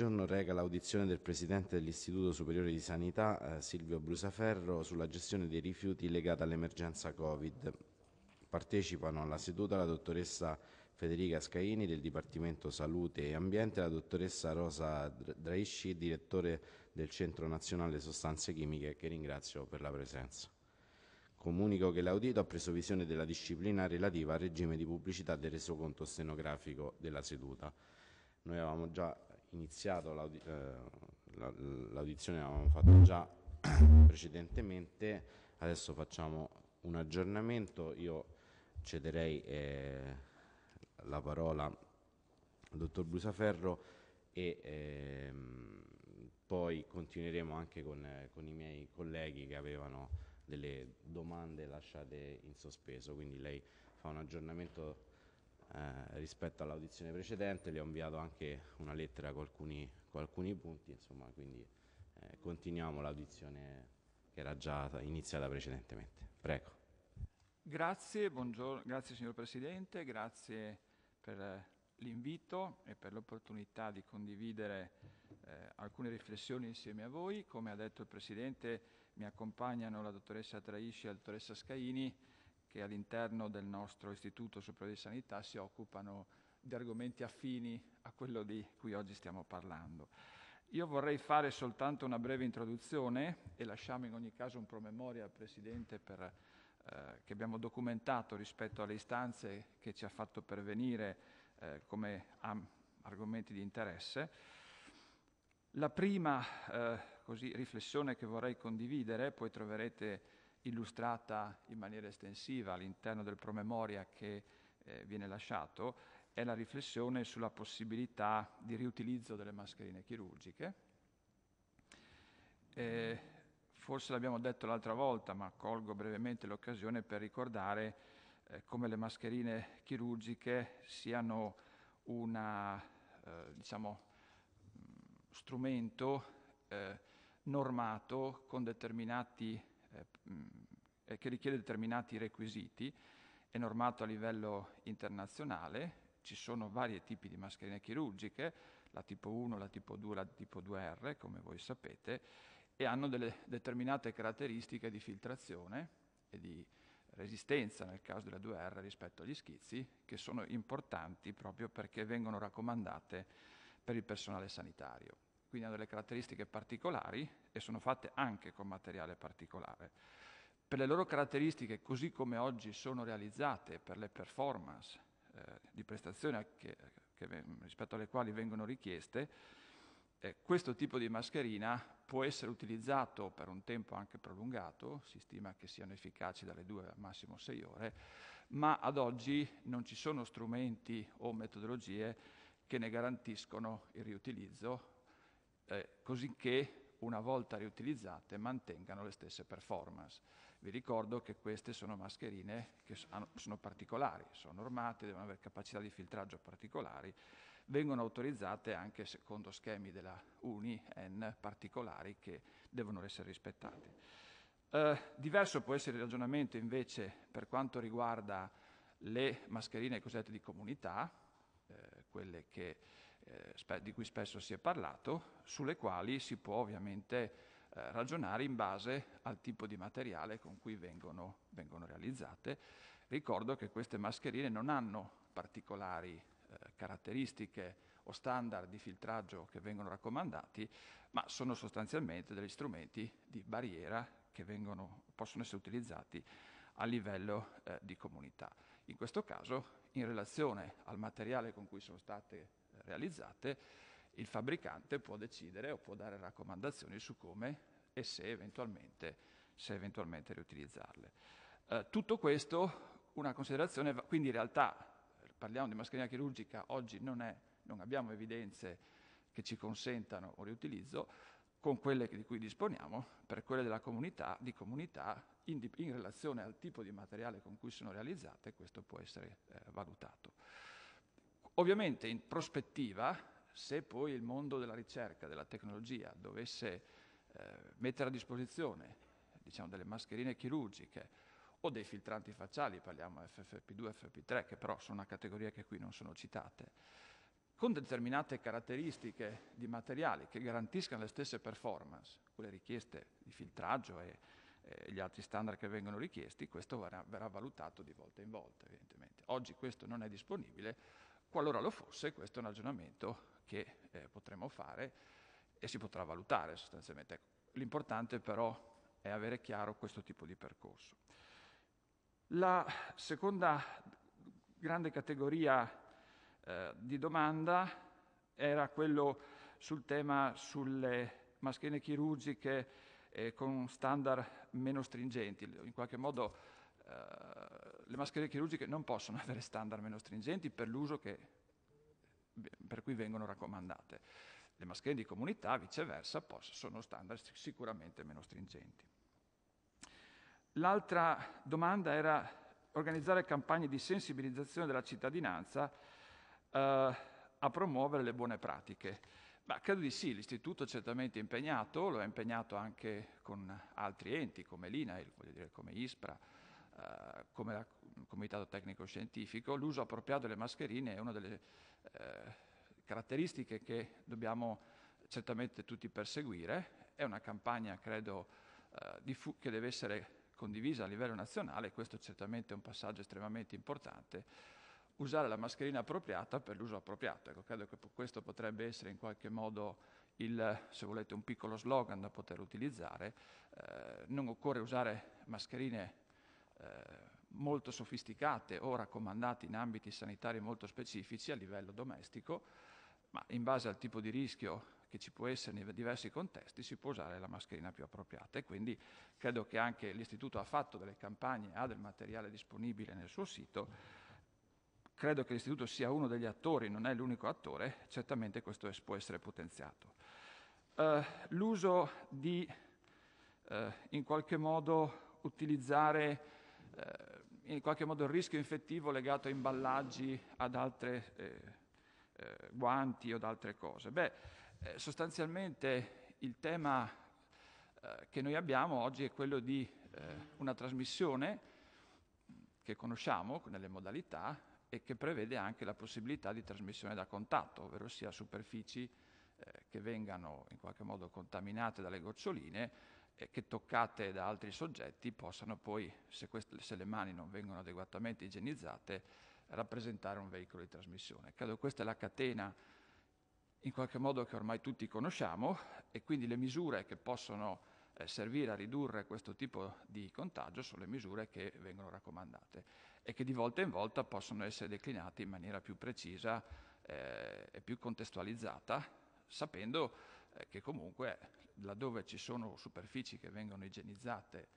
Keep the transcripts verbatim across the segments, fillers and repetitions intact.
giorno reca l'audizione del Presidente dell'Istituto Superiore di Sanità, eh, Silvio Brusaferro, sulla gestione dei rifiuti legata all'emergenza Covid. Partecipano alla seduta la dottoressa Federica Scaini del Dipartimento Salute e Ambiente e la dottoressa Rosa Draisci, direttore del Centro Nazionale Sostanze Chimiche, che ringrazio per la presenza. Comunico che l'audito ha preso visione della disciplina relativa al regime di pubblicità del resoconto stenografico della seduta. Noi avevamo già iniziato l'audizione, eh, l'avevamo fatto già precedentemente, adesso facciamo un aggiornamento. Io cederei eh, la parola al dottor Brusaferro e eh, poi continueremo anche con, eh, con i miei colleghi che avevano delle domande lasciate in sospeso, quindi lei fa un aggiornamento Eh, rispetto all'audizione precedente. Le ho inviato anche una lettera con alcuni, con alcuni punti, insomma, quindi eh, continuiamo l'audizione che era già iniziata precedentemente. Prego. Grazie, buongiorno, grazie signor Presidente, grazie per l'invito e per l'opportunità di condividere eh, alcune riflessioni insieme a voi. Come ha detto il Presidente, mi accompagnano la dottoressa Draisci e la dottoressa Scaini, che all'interno del nostro Istituto Superiore di Sanità si occupano di argomenti affini a quello di cui oggi stiamo parlando. Io vorrei fare soltanto una breve introduzione e lasciamo in ogni caso un promemoria al Presidente per, eh, che abbiamo documentato rispetto alle istanze che ci ha fatto pervenire eh, come argomenti di interesse. La prima eh, così, riflessione che vorrei condividere, poi troverete illustrata in maniera estensiva all'interno del promemoria che eh, viene lasciato, è la riflessione sulla possibilità di riutilizzo delle mascherine chirurgiche. Eh, forse l'abbiamo detto l'altra volta, ma colgo brevemente l'occasione per ricordare eh, come le mascherine chirurgiche siano un eh, diciamo, strumento eh, normato con determinati Eh, che richiede determinati requisiti, è normato a livello internazionale. Ci sono vari tipi di mascherine chirurgiche, la tipo uno, la tipo due, la tipo due R, come voi sapete, e hanno delle determinate caratteristiche di filtrazione e di resistenza, nel caso della due R, rispetto agli schizzi, che sono importanti proprio perché vengono raccomandate per il personale sanitario. Quindi hanno delle caratteristiche particolari e sono fatte anche con materiale particolare. Per le loro caratteristiche, così come oggi sono realizzate per le performance eh, di prestazione che, che, rispetto alle quali vengono richieste, eh, questo tipo di mascherina può essere utilizzato per un tempo anche prolungato, si stima che siano efficaci dalle due al massimo sei ore, ma ad oggi non ci sono strumenti o metodologie che ne garantiscono il riutilizzo, Eh, così che una volta riutilizzate mantengano le stesse performance. Vi ricordo che queste sono mascherine che sono, sono particolari, sono normate, devono avere capacità di filtraggio particolari, vengono autorizzate anche secondo schemi della UNI E N particolari che devono essere rispettati. Eh, diverso può essere il ragionamento invece per quanto riguarda le mascherine cosiddette di comunità, eh, quelle che di cui spesso si è parlato, sulle quali si può ovviamente eh, ragionare in base al tipo di materiale con cui vengono, vengono realizzate. Ricordo che queste mascherine non hanno particolari eh, caratteristiche o standard di filtraggio che vengono raccomandati, ma sono sostanzialmente degli strumenti di barriera che vengono, possono essere utilizzati a livello eh, di comunità. In questo caso, in relazione al materiale con cui sono state realizzate, il fabbricante può decidere o può dare raccomandazioni su come e se eventualmente, se eventualmente riutilizzarle. Eh, tutto questo una considerazione, quindi in realtà parliamo di mascherina chirurgica, oggi non, è, non abbiamo evidenze che ci consentano un riutilizzo, con quelle di cui disponiamo, per quelle della comunità, di comunità in, in relazione al tipo di materiale con cui sono realizzate, questo può essere eh, valutato. Ovviamente in prospettiva, se poi il mondo della ricerca, della tecnologia, dovesse eh, mettere a disposizione diciamo, delle mascherine chirurgiche o dei filtranti facciali, parliamo F F P due, F F P tre, che però sono una categoria che qui non sono citate, con determinate caratteristiche di materiali che garantiscano le stesse performance, quelle richieste di filtraggio e, e gli altri standard che vengono richiesti, questo verrà, verrà valutato di volta in volta, evidentemente. Oggi questo non è disponibile, qualora lo fosse, questo è un ragionamento che eh, potremo fare e si potrà valutare sostanzialmente. L'importante però è avere chiaro questo tipo di percorso. La seconda grande categoria eh, di domanda era quello sul tema sulle mascherine chirurgiche eh, con standard meno stringenti. In qualche modo eh, le mascherine chirurgiche non possono avere standard meno stringenti per l'uso che per cui vengono raccomandate. Le mascherine di comunità, viceversa, sono standard sicuramente meno stringenti. L'altra domanda era organizzare campagne di sensibilizzazione della cittadinanza eh, a promuovere le buone pratiche. Ma credo di sì, l'Istituto è certamente impegnato, lo è impegnato anche con altri enti come l'INAIL, voglio dire come ISPRA, eh, come la, il Comitato Tecnico Scientifico. L'uso appropriato delle mascherine è una delle eh, caratteristiche che dobbiamo certamente tutti perseguire. È una campagna, credo, eh, che deve essere condivisa a livello nazionale, questo certamente è un passaggio estremamente importante, usare la mascherina appropriata per l'uso appropriato. Ecco, credo che questo potrebbe essere in qualche modo, il, se volete, un piccolo slogan da poter utilizzare. Eh, non occorre usare mascherine eh, molto sofisticate o raccomandate in ambiti sanitari molto specifici a livello domestico, ma in base al tipo di rischio che ci può essere nei diversi contesti si può usare la mascherina più appropriata, e quindi credo che anche l'Istituto ha fatto delle campagne, ha del materiale disponibile nel suo sito. Credo che l'Istituto sia uno degli attori, non è l'unico attore, certamente questo es- può essere potenziato. Uh, l'uso di uh, in qualche modo utilizzare uh, in qualche modo il rischio infettivo legato a imballaggi, ad altre eh, guanti o ad altre cose. Beh, eh, sostanzialmente il tema eh, che noi abbiamo oggi è quello di eh, una trasmissione che conosciamo nelle modalità e che prevede anche la possibilità di trasmissione da contatto, ovvero sia superfici eh, che vengano in qualche modo contaminate dalle goccioline e che toccate da altri soggetti possano poi, se, queste, se le mani non vengono adeguatamente igienizzate, rappresentare un veicolo di trasmissione. Credo questa è la catena in qualche modo che ormai tutti conosciamo, e quindi le misure che possono eh, servire a ridurre questo tipo di contagio sono le misure che vengono raccomandate e che di volta in volta possono essere declinate in maniera più precisa eh, e più contestualizzata, sapendo eh, che comunque laddove ci sono superfici che vengono igienizzate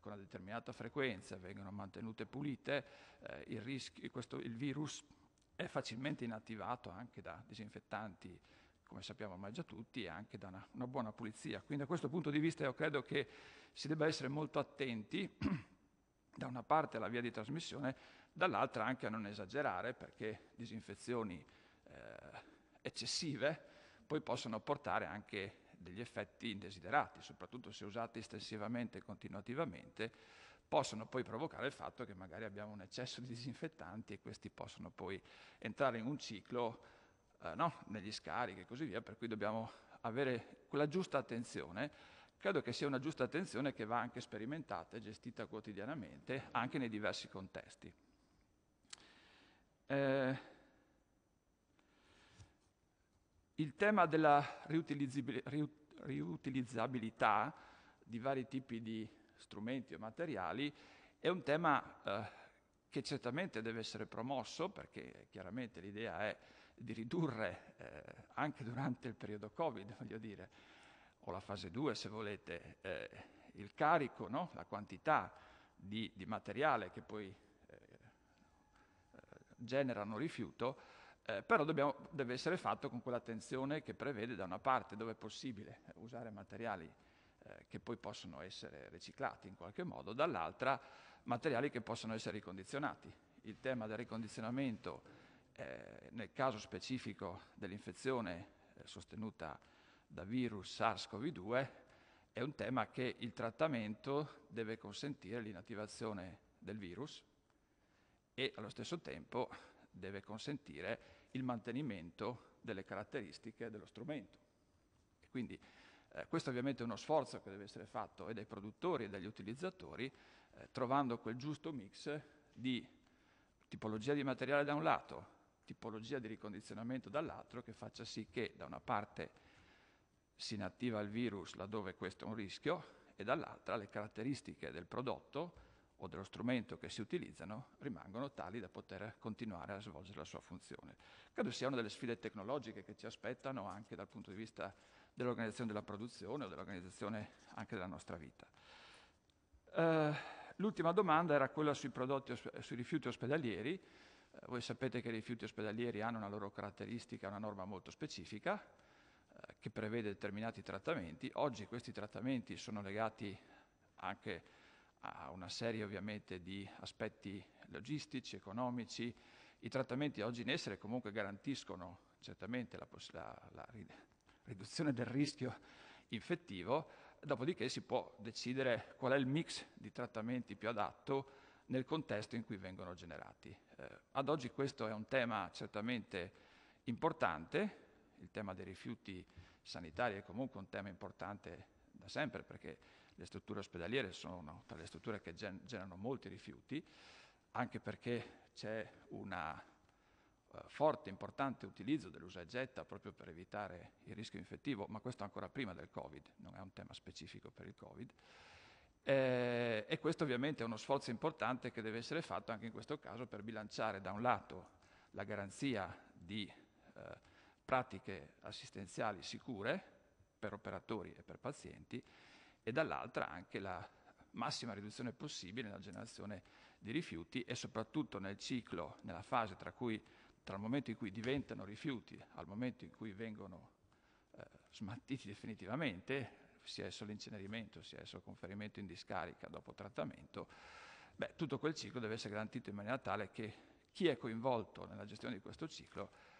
con una determinata frequenza, vengono mantenute pulite, eh, il, rischio, questo, il virus è facilmente inattivato anche da disinfettanti, come sappiamo ormai già tutti, e anche da una, una buona pulizia. Quindi da questo punto di vista io credo che si debba essere molto attenti, da una parte alla via di trasmissione, dall'altra anche a non esagerare, perché disinfezioni eh, eccessive poi possono portare anche degli effetti indesiderati, soprattutto se usati estensivamente e continuativamente, possono poi provocare il fatto che magari abbiamo un eccesso di disinfettanti e questi possono poi entrare in un ciclo eh, no, negli scarichi e così via, per cui dobbiamo avere quella giusta attenzione. Credo che sia una giusta attenzione che va anche sperimentata e gestita quotidianamente, anche nei diversi contesti. Eh, Il tema della riutilizzabilità di vari tipi di strumenti o materiali è un tema eh, che certamente deve essere promosso, perché chiaramente l'idea è di ridurre eh, anche durante il periodo Covid, voglio dire, o la fase due se volete, eh, il carico, no? La quantità di, di materiale che poi eh, generano rifiuto. Eh, però dobbiamo, deve essere fatto con quell'attenzione che prevede, da una parte, dove è possibile usare materiali eh, che poi possono essere riciclati in qualche modo, dall'altra materiali che possono essere ricondizionati. Il tema del ricondizionamento, eh, nel caso specifico dell'infezione eh, sostenuta da virus SARS-CoV due, è un tema che il trattamento deve consentire l'inattivazione del virus e allo stesso tempo deve consentire il mantenimento delle caratteristiche dello strumento. E quindi eh, questo ovviamente è uno sforzo che deve essere fatto e dai produttori e dagli utilizzatori, eh, trovando quel giusto mix di tipologia di materiale da un lato, tipologia di ricondizionamento dall'altro, che faccia sì che da una parte si inattiva il virus laddove questo è un rischio e dall'altra le caratteristiche del prodotto o dello strumento che si utilizzano rimangono tali da poter continuare a svolgere la sua funzione. Credo sia una delle sfide tecnologiche che ci aspettano anche dal punto di vista dell'organizzazione della produzione o dell'organizzazione anche della nostra vita. Eh, l'ultima domanda era quella sui prodotti, sui rifiuti ospedalieri. Eh, voi sapete che i rifiuti ospedalieri hanno una loro caratteristica, una norma molto specifica, eh, che prevede determinati trattamenti. Oggi questi trattamenti sono legati anche a una serie ovviamente di aspetti logistici, economici. I trattamenti oggi in essere comunque garantiscono certamente la, la, la riduzione del rischio infettivo, dopodiché si può decidere qual è il mix di trattamenti più adatto nel contesto in cui vengono generati. Eh, ad oggi questo è un tema certamente importante, il tema dei rifiuti sanitari è comunque un tema importante da sempre perché le strutture ospedaliere sono tra le strutture che generano molti rifiuti, anche perché c'è un uh, forte, importante utilizzo dell'usa e getta proprio per evitare il rischio infettivo, ma questo ancora prima del Covid, non è un tema specifico per il Covid. Eh, e questo ovviamente è uno sforzo importante che deve essere fatto anche in questo caso per bilanciare da un lato la garanzia di eh, pratiche assistenziali sicure per operatori e per pazienti, e dall'altra anche la massima riduzione possibile nella generazione di rifiuti e soprattutto nel ciclo, nella fase tra, cui, tra il momento in cui diventano rifiuti al momento in cui vengono eh, smaltiti definitivamente, sia esso l'incenerimento, sia esso il conferimento in discarica dopo trattamento, beh, tutto quel ciclo deve essere garantito in maniera tale che chi è coinvolto nella gestione di questo ciclo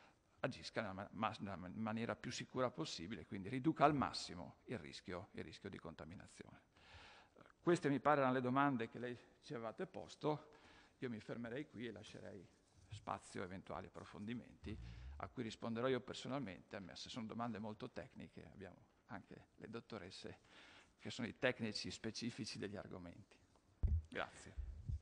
agisca nella, ma nella maniera più sicura possibile, quindi riduca al massimo il rischio, il rischio di contaminazione. Queste mi pare erano le domande che lei ci avevate posto, io mi fermerei qui e lascerei spazio a eventuali approfondimenti a cui risponderò io personalmente, se sono domande molto tecniche, abbiamo anche le dottoresse che sono i tecnici specifici degli argomenti. Grazie.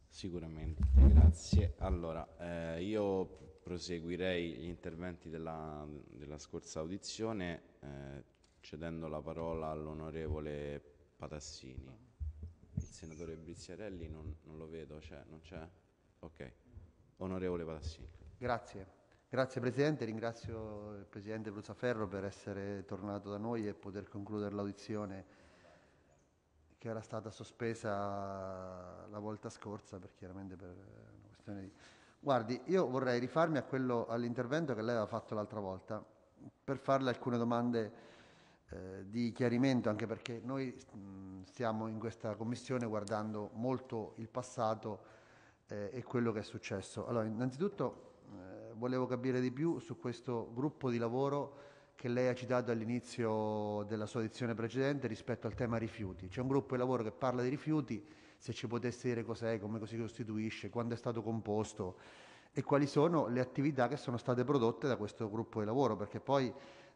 Sicuramente, grazie. Allora, eh, io proseguirei gli interventi della, della scorsa audizione eh, cedendo la parola all'onorevole Patassini. Il senatore Briziarelli non, non lo vedo, c'è? Non c'è? Ok. Onorevole Patassini. Grazie, grazie Presidente, ringrazio il Presidente Brusaferro per essere tornato da noi e poter concludere l'audizione che era stata sospesa la volta scorsa per chiaramente per una questione di... Guardi, io vorrei rifarmi a quello, all'intervento che lei aveva fatto l'altra volta per farle alcune domande eh, di chiarimento, anche perché noi mh, stiamo in questa commissione guardando molto il passato eh, e quello che è successo. Allora, innanzitutto eh, volevo capire di più su questo gruppo di lavoro che lei ha citato all'inizio della sua edizione precedente rispetto al tema rifiuti. C'è un gruppo di lavoro che parla di rifiuti, se ci potesse dire cos'è, come si costituisce, quando è stato composto e quali sono le attività che sono state prodotte da questo gruppo di lavoro, perché poi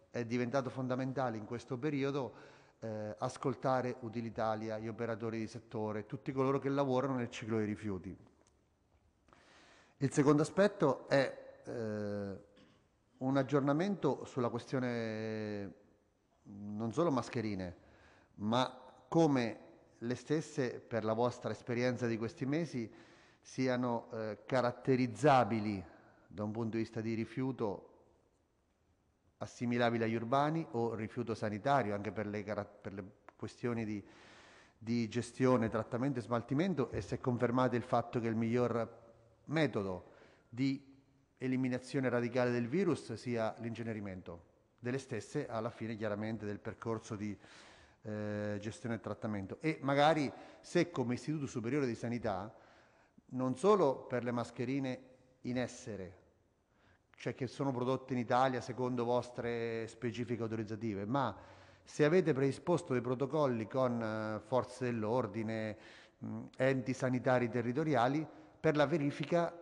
è diventato fondamentale in questo periodo eh, ascoltare Utilitalia, gli operatori di settore, tutti coloro che lavorano nel ciclo dei rifiuti. Il secondo aspetto è... Eh, un aggiornamento sulla questione non solo mascherine, ma come le stesse, per la vostra esperienza di questi mesi, siano eh, caratterizzabili da un punto di vista di rifiuto assimilabili agli urbani o rifiuto sanitario, anche per le, per le questioni di, di gestione, trattamento e smaltimento, e se confermate il fatto che il miglior metodo di eliminazione radicale del virus sia l'incenerimento delle stesse alla fine chiaramente del percorso di eh, gestione e trattamento, e magari se come Istituto Superiore di Sanità non solo per le mascherine in essere, cioè che sono prodotte in Italia secondo vostre specifiche autorizzative, ma se avete predisposto dei protocolli con eh, forze dell'ordine, enti sanitari territoriali per la verifica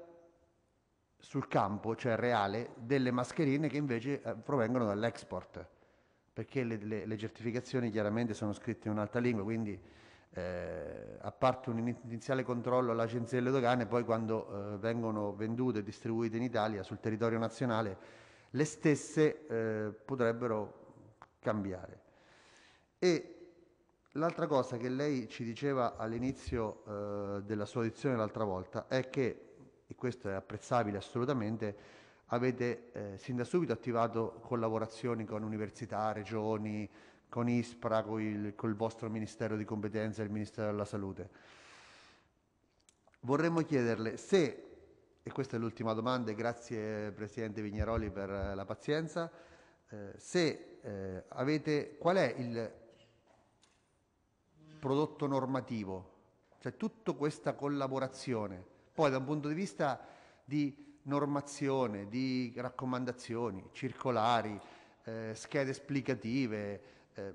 sul campo, cioè reale, delle mascherine che invece eh, provengono dall'export, perché le, le, le certificazioni chiaramente sono scritte in un'altra lingua, quindi eh, a parte un iniziale controllo all'Agenzia delle Dogane, poi quando eh, vengono vendute e distribuite in Italia sul territorio nazionale, le stesse eh, potrebbero cambiare. E l'altra cosa che lei ci diceva all'inizio eh, della sua audizione l'altra volta è che, e questo è apprezzabile assolutamente, avete eh, sin da subito attivato collaborazioni con università, regioni, con ISPRA, con il, con il vostro Ministero di Competenza e il Ministero della Salute. Vorremmo chiederle se, e questa è l'ultima domanda, e grazie Presidente Vignaroli per la pazienza, eh, se eh, avete, qual è il prodotto normativo, cioè tutta questa collaborazione, poi da un punto di vista di normazione, di raccomandazioni, circolari, eh, schede esplicative, eh,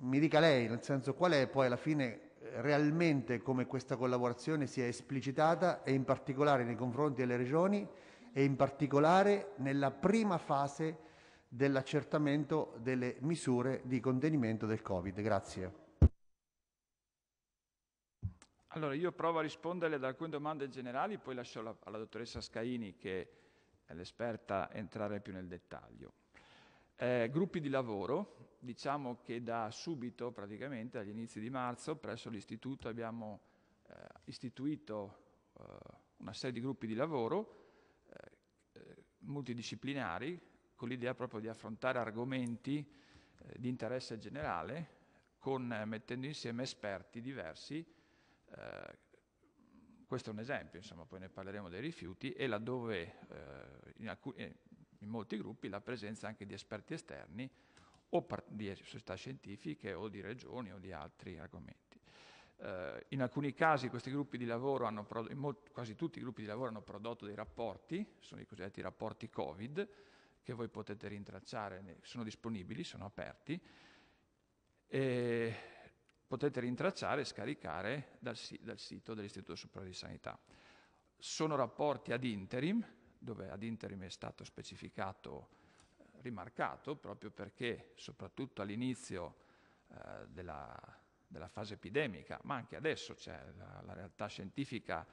mi dica lei, nel senso, qual è poi alla fine realmente come questa collaborazione sia esplicitata, e in particolare nei confronti delle regioni e in particolare nella prima fase dell'accertamento delle misure di contenimento del Covid. Grazie. Allora, io provo a rispondere ad alcune domande generali, poi lascio alla, alla dottoressa Scaini, che è l'esperta, entrare più nel dettaglio. Eh, gruppi di lavoro, diciamo che da subito, praticamente, agli inizi di marzo, presso l'Istituto abbiamo eh, istituito eh, una serie di gruppi di lavoro eh, multidisciplinari, con l'idea proprio di affrontare argomenti eh, di interesse generale, con, eh, mettendo insieme esperti diversi. Eh, questo è un esempio, insomma, poi ne parleremo dei rifiuti, e laddove eh, in, alcuni, eh, in molti gruppi la presenza anche di esperti esterni o di società scientifiche o di regioni o di altri argomenti. Eh, in alcuni casi questi gruppi di lavoro hanno prodotto, quasi tutti i gruppi di lavoro hanno prodotto dei rapporti, sono i cosiddetti rapporti Covid, che voi potete rintracciare, sono disponibili, sono aperti. E potete rintracciare e scaricare dal, dal sito dell'Istituto Superiore di Sanità. Sono rapporti ad interim, dove ad interim è stato specificato, eh, rimarcato, proprio perché soprattutto all'inizio eh, della, della fase epidemica, ma anche adesso, cioè, la, la realtà scientifica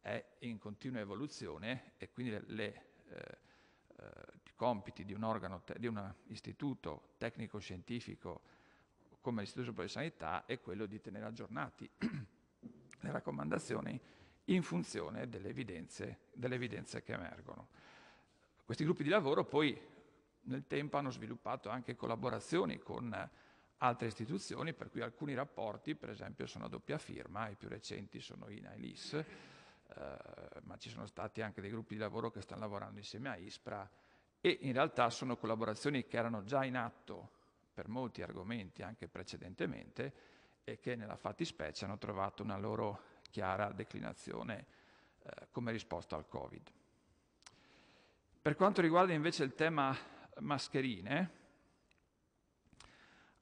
è in continua evoluzione, e quindi le, le, eh, eh, i compiti di un, organo te, di un istituto tecnico-scientifico come l'Istituto Superiore di Sanità è quello di tenere aggiornati le raccomandazioni in funzione delle evidenze, delle evidenze che emergono. Questi gruppi di lavoro poi nel tempo hanno sviluppato anche collaborazioni con altre istituzioni, per cui alcuni rapporti, per esempio, sono a doppia firma, i più recenti sono INAIL, I S, eh, ma ci sono stati anche dei gruppi di lavoro che stanno lavorando insieme a ISPRA, e in realtà sono collaborazioni che erano già in atto per molti argomenti anche precedentemente, e che nella fattispecie hanno trovato una loro chiara declinazione eh, come risposta al Covid. Per quanto riguarda invece il tema mascherine,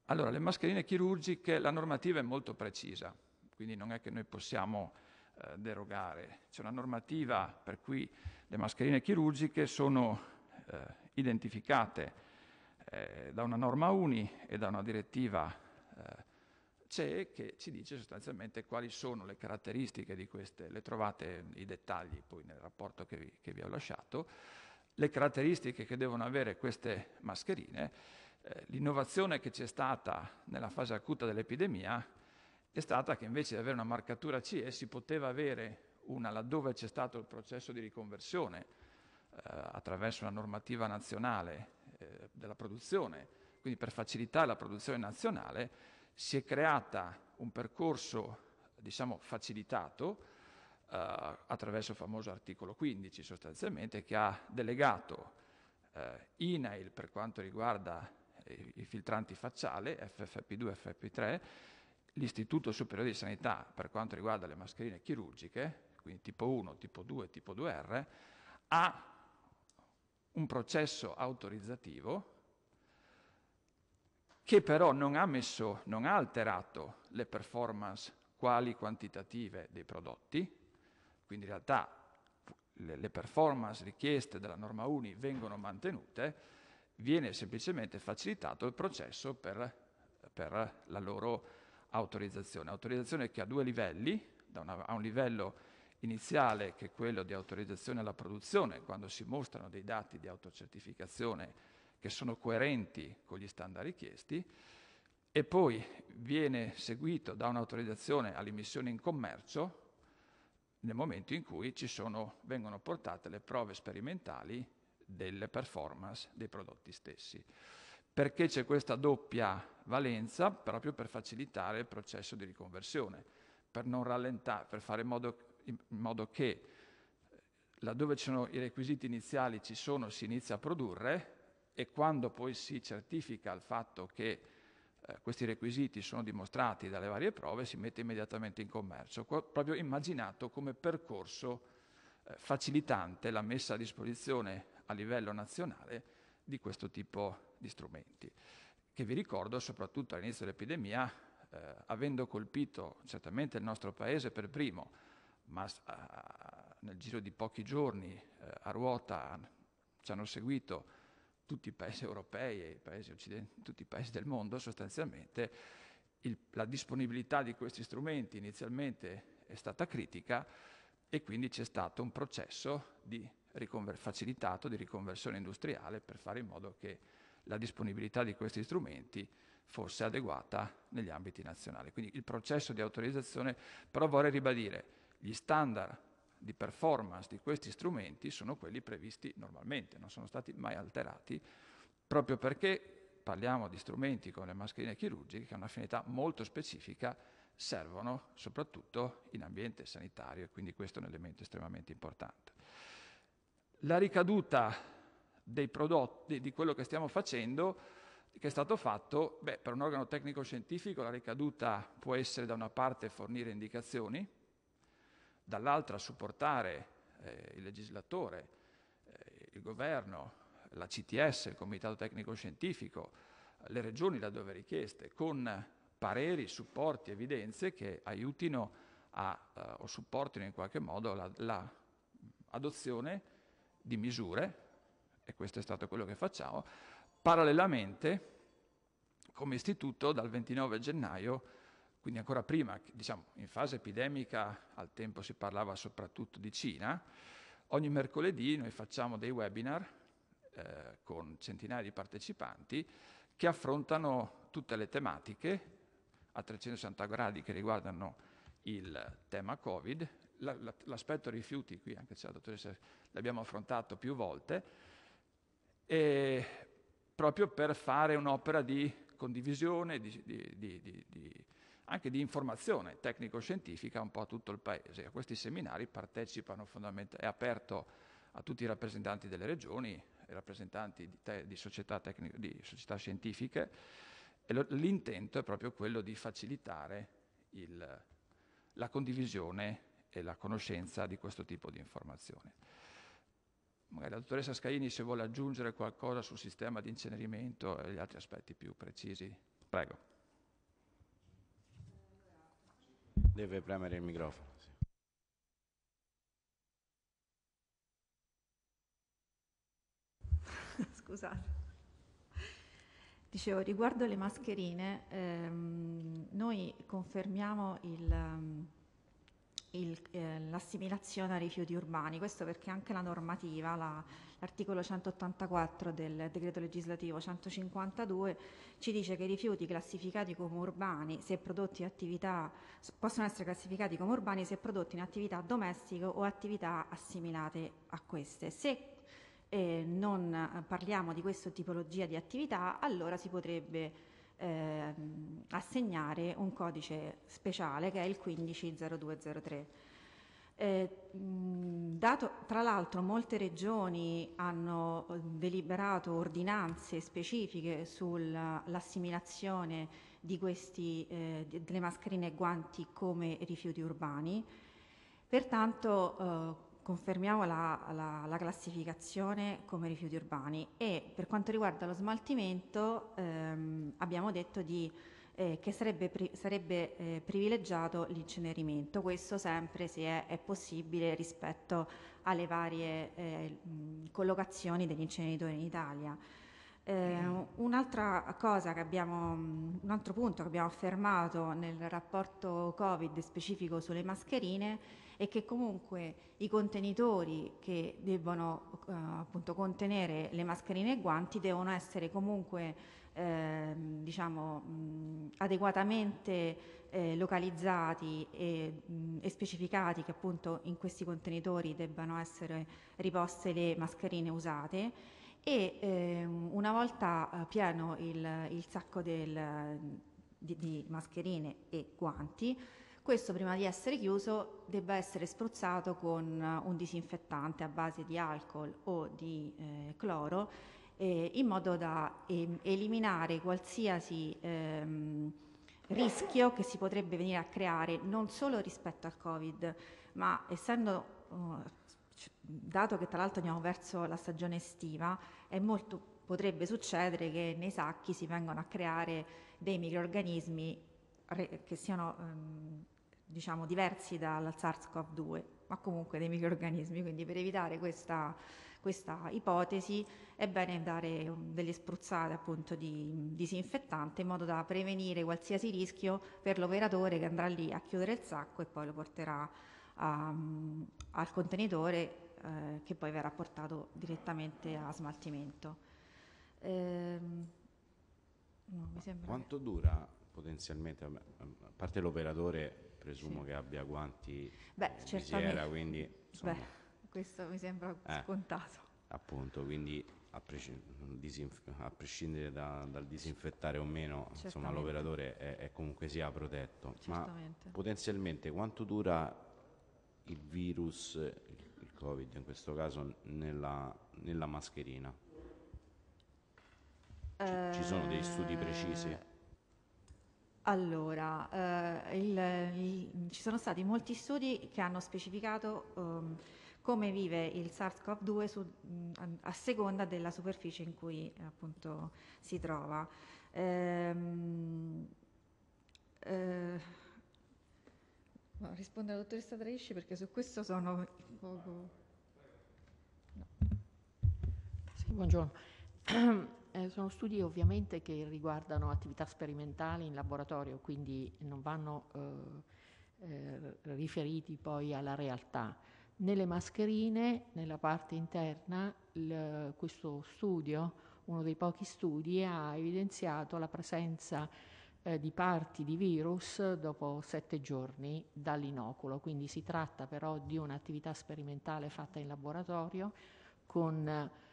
allora le mascherine chirurgiche, la normativa è molto precisa, quindi non è che noi possiamo eh, derogare. C'è una normativa per cui le mascherine chirurgiche sono eh, identificate da una norma U N I e da una direttiva eh, C E E, che ci dice sostanzialmente quali sono le caratteristiche di queste. Le trovate i dettagli poi nel rapporto che vi, che vi ho lasciato, le caratteristiche che devono avere queste mascherine. Eh, l'innovazione che c'è stata nella fase acuta dell'epidemia è stata che invece di avere una marcatura C E E si poteva avere una, laddove c'è stato il processo di riconversione eh, attraverso una normativa nazionale della produzione, quindi per facilitare la produzione nazionale si è creata un percorso, diciamo, facilitato eh, attraverso il famoso articolo quindici, sostanzialmente, che ha delegato eh, INAIL per quanto riguarda i, i filtranti facciali F F P due e F F P tre, l'Istituto Superiore di Sanità per quanto riguarda le mascherine chirurgiche, quindi tipo uno, tipo due, tipo due R, ha un processo autorizzativo che però non ha messo, non ha alterato le performance quali quantitative dei prodotti, quindi in realtà le performance richieste dalla norma UNI vengono mantenute, viene semplicemente facilitato il processo per, per la loro autorizzazione. Autorizzazione che ha due livelli, da una, ha un livello iniziale che è quello di autorizzazione alla produzione, quando si mostrano dei dati di autocertificazione che sono coerenti con gli standard richiesti, e poi viene seguito da un'autorizzazione all'immissione in commercio nel momento in cui ci sono, vengono portate le prove sperimentali delle performance dei prodotti stessi. Perché c'è questa doppia valenza? Proprio per facilitare il processo di riconversione, per non rallentare, per fare in modo, in modo che laddove ci sono i requisiti iniziali ci sono, si inizia a produrre, e quando poi si certifica il fatto che eh, questi requisiti sono dimostrati dalle varie prove, si mette immediatamente in commercio, proprio immaginato come percorso eh, facilitante la messa a disposizione a livello nazionale di questo tipo di strumenti, che vi ricordo soprattutto all'inizio dell'epidemia, eh, avendo colpito certamente il nostro Paese per primo, ma a, nel giro di pochi giorni eh, a ruota ci hanno seguito tutti i paesi europei e i paesi occidentali, tutti i paesi del mondo sostanzialmente, il, la disponibilità di questi strumenti inizialmente è stata critica, e quindi c'è stato un processo di facilitato di riconversione industriale per fare in modo che la disponibilità di questi strumenti fosse adeguata negli ambiti nazionali. Quindi il processo di autorizzazione, però vorrei ribadire, gli standard di performance di questi strumenti sono quelli previsti normalmente, non sono stati mai alterati, proprio perché parliamo di strumenti come le mascherine chirurgiche che hanno un'affinità molto specifica, servono soprattutto in ambiente sanitario, e quindi questo è un elemento estremamente importante. La ricaduta dei prodotti, di quello che stiamo facendo, che è stato fatto, beh, per un organo tecnico-scientifico la ricaduta può essere da una parte fornire indicazioni, dall'altra supportare eh, il legislatore, eh, il governo, la C T S, il Comitato Tecnico Scientifico, le regioni laddove richieste, con pareri, supporti, evidenze che aiutino a, eh, o supportino in qualche modo la, la adozione di misure, e questo è stato quello che facciamo. Parallelamente, come istituto, dal ventinove gennaio, quindi ancora prima, diciamo, in fase epidemica al tempo si parlava soprattutto di Cina, ogni mercoledì noi facciamo dei webinar eh, con centinaia di partecipanti che affrontano tutte le tematiche a trecentosessanta gradi che riguardano il tema Covid, l'aspetto rifiuti, qui anche se la dottoressa l'abbiamo affrontato più volte, e proprio per fare un'opera di condivisione, di, di, di, di anche di informazione tecnico-scientifica un po' a tutto il Paese. A questi seminari partecipano fondamentalmente, è aperto a tutti i rappresentanti delle regioni, i rappresentanti di, te, di, società, di società scientifiche, e l'intento è proprio quello di facilitare il, la condivisione e la conoscenza di questo tipo di informazioni. Magari la dottoressa Scaini, se vuole aggiungere qualcosa sul sistema di incenerimento e gli altri aspetti più precisi. Prego. Deve premere il microfono. Sì. Scusate. Dicevo, riguardo le mascherine, ehm, noi confermiamo l'assimilazione eh, a rifiuti urbani, questo perché anche la normativa, la, l'articolo centottantaquattro del decreto legislativo centocinquantadue ci dice che i rifiuti classificati come urbani, se prodotti in attività, possono essere classificati come urbani se prodotti in attività domestiche o attività assimilate a queste. Se eh, non parliamo di questa tipologia di attività, allora si potrebbe eh, assegnare un codice speciale che è il quindici zero due zero tre. Eh, dato, tra l'altro, molte regioni hanno deliberato ordinanze specifiche sull'assimilazione di questi, eh, delle mascherine e guanti come rifiuti urbani, pertanto eh, confermiamo la, la, la classificazione come rifiuti urbani. E per quanto riguarda lo smaltimento ehm, abbiamo detto di eh, che sarebbe, pri sarebbe eh, privilegiato l'incenerimento. Questo sempre se è, è possibile rispetto alle varie eh, collocazioni degli inceneritori in Italia. Eh, un'altra cosa che abbiamo, un altro punto che abbiamo affermato nel rapporto Covid specifico sulle mascherine è che comunque i contenitori che debbono eh, appunto contenere le mascherine e i guanti devono essere comunque eh, diciamo mh, adeguatamente eh, localizzati e, mh, e specificati che appunto in questi contenitori debbano essere riposte le mascherine usate. E eh, una volta eh, pieno il, il sacco del, di, di mascherine e guanti, questo prima di essere chiuso debba essere spruzzato con un disinfettante a base di alcol o di eh, cloro eh, in modo da eh, eliminare qualsiasi ehm, rischio che si potrebbe venire a creare non solo rispetto al Covid, ma essendo eh, dato che tra l'altro andiamo verso la stagione estiva, è molto, potrebbe succedere che nei sacchi si vengano a creare dei microrganismi che siano ehm, diciamo diversi dal SARS-CoV due, ma comunque dei microrganismi. Quindi per evitare questa, questa ipotesi è bene dare delle spruzzate appunto di disinfettante in modo da prevenire qualsiasi rischio per l'operatore che andrà lì a chiudere il sacco e poi lo porterà A, al contenitore eh, che poi verrà portato direttamente a smaltimento. Ehm, no, mi sembra quanto che... dura potenzialmente, a parte l'operatore presumo sì, che abbia guanti beh, eh, visiera, quindi insomma, beh, questo mi sembra eh, scontato, appunto, quindi a, a prescindere da, dal disinfettare o meno, insomma l'operatore è, è comunque sia protetto. Certamente. Ma potenzialmente quanto dura il virus, il Covid in questo caso, nella, nella mascherina? Ci, eh, ci sono degli studi precisi? Allora, eh, il, il, ci sono stati molti studi che hanno specificato um, come vive il SARS-CoV due a seconda della superficie in cui appunto si trova. Ehm, eh, No, risponde la dottoressa Draisci perché su questo sono poco... No. Sì, buongiorno. Eh, sono studi ovviamente che riguardano attività sperimentali in laboratorio, quindi non vanno eh, eh, riferiti poi alla realtà. Nelle mascherine, nella parte interna, il, questo studio, uno dei pochi studi, ha evidenziato la presenza di parti di virus dopo sette giorni dall'inoculo, quindi si tratta però di un'attività sperimentale fatta in laboratorio con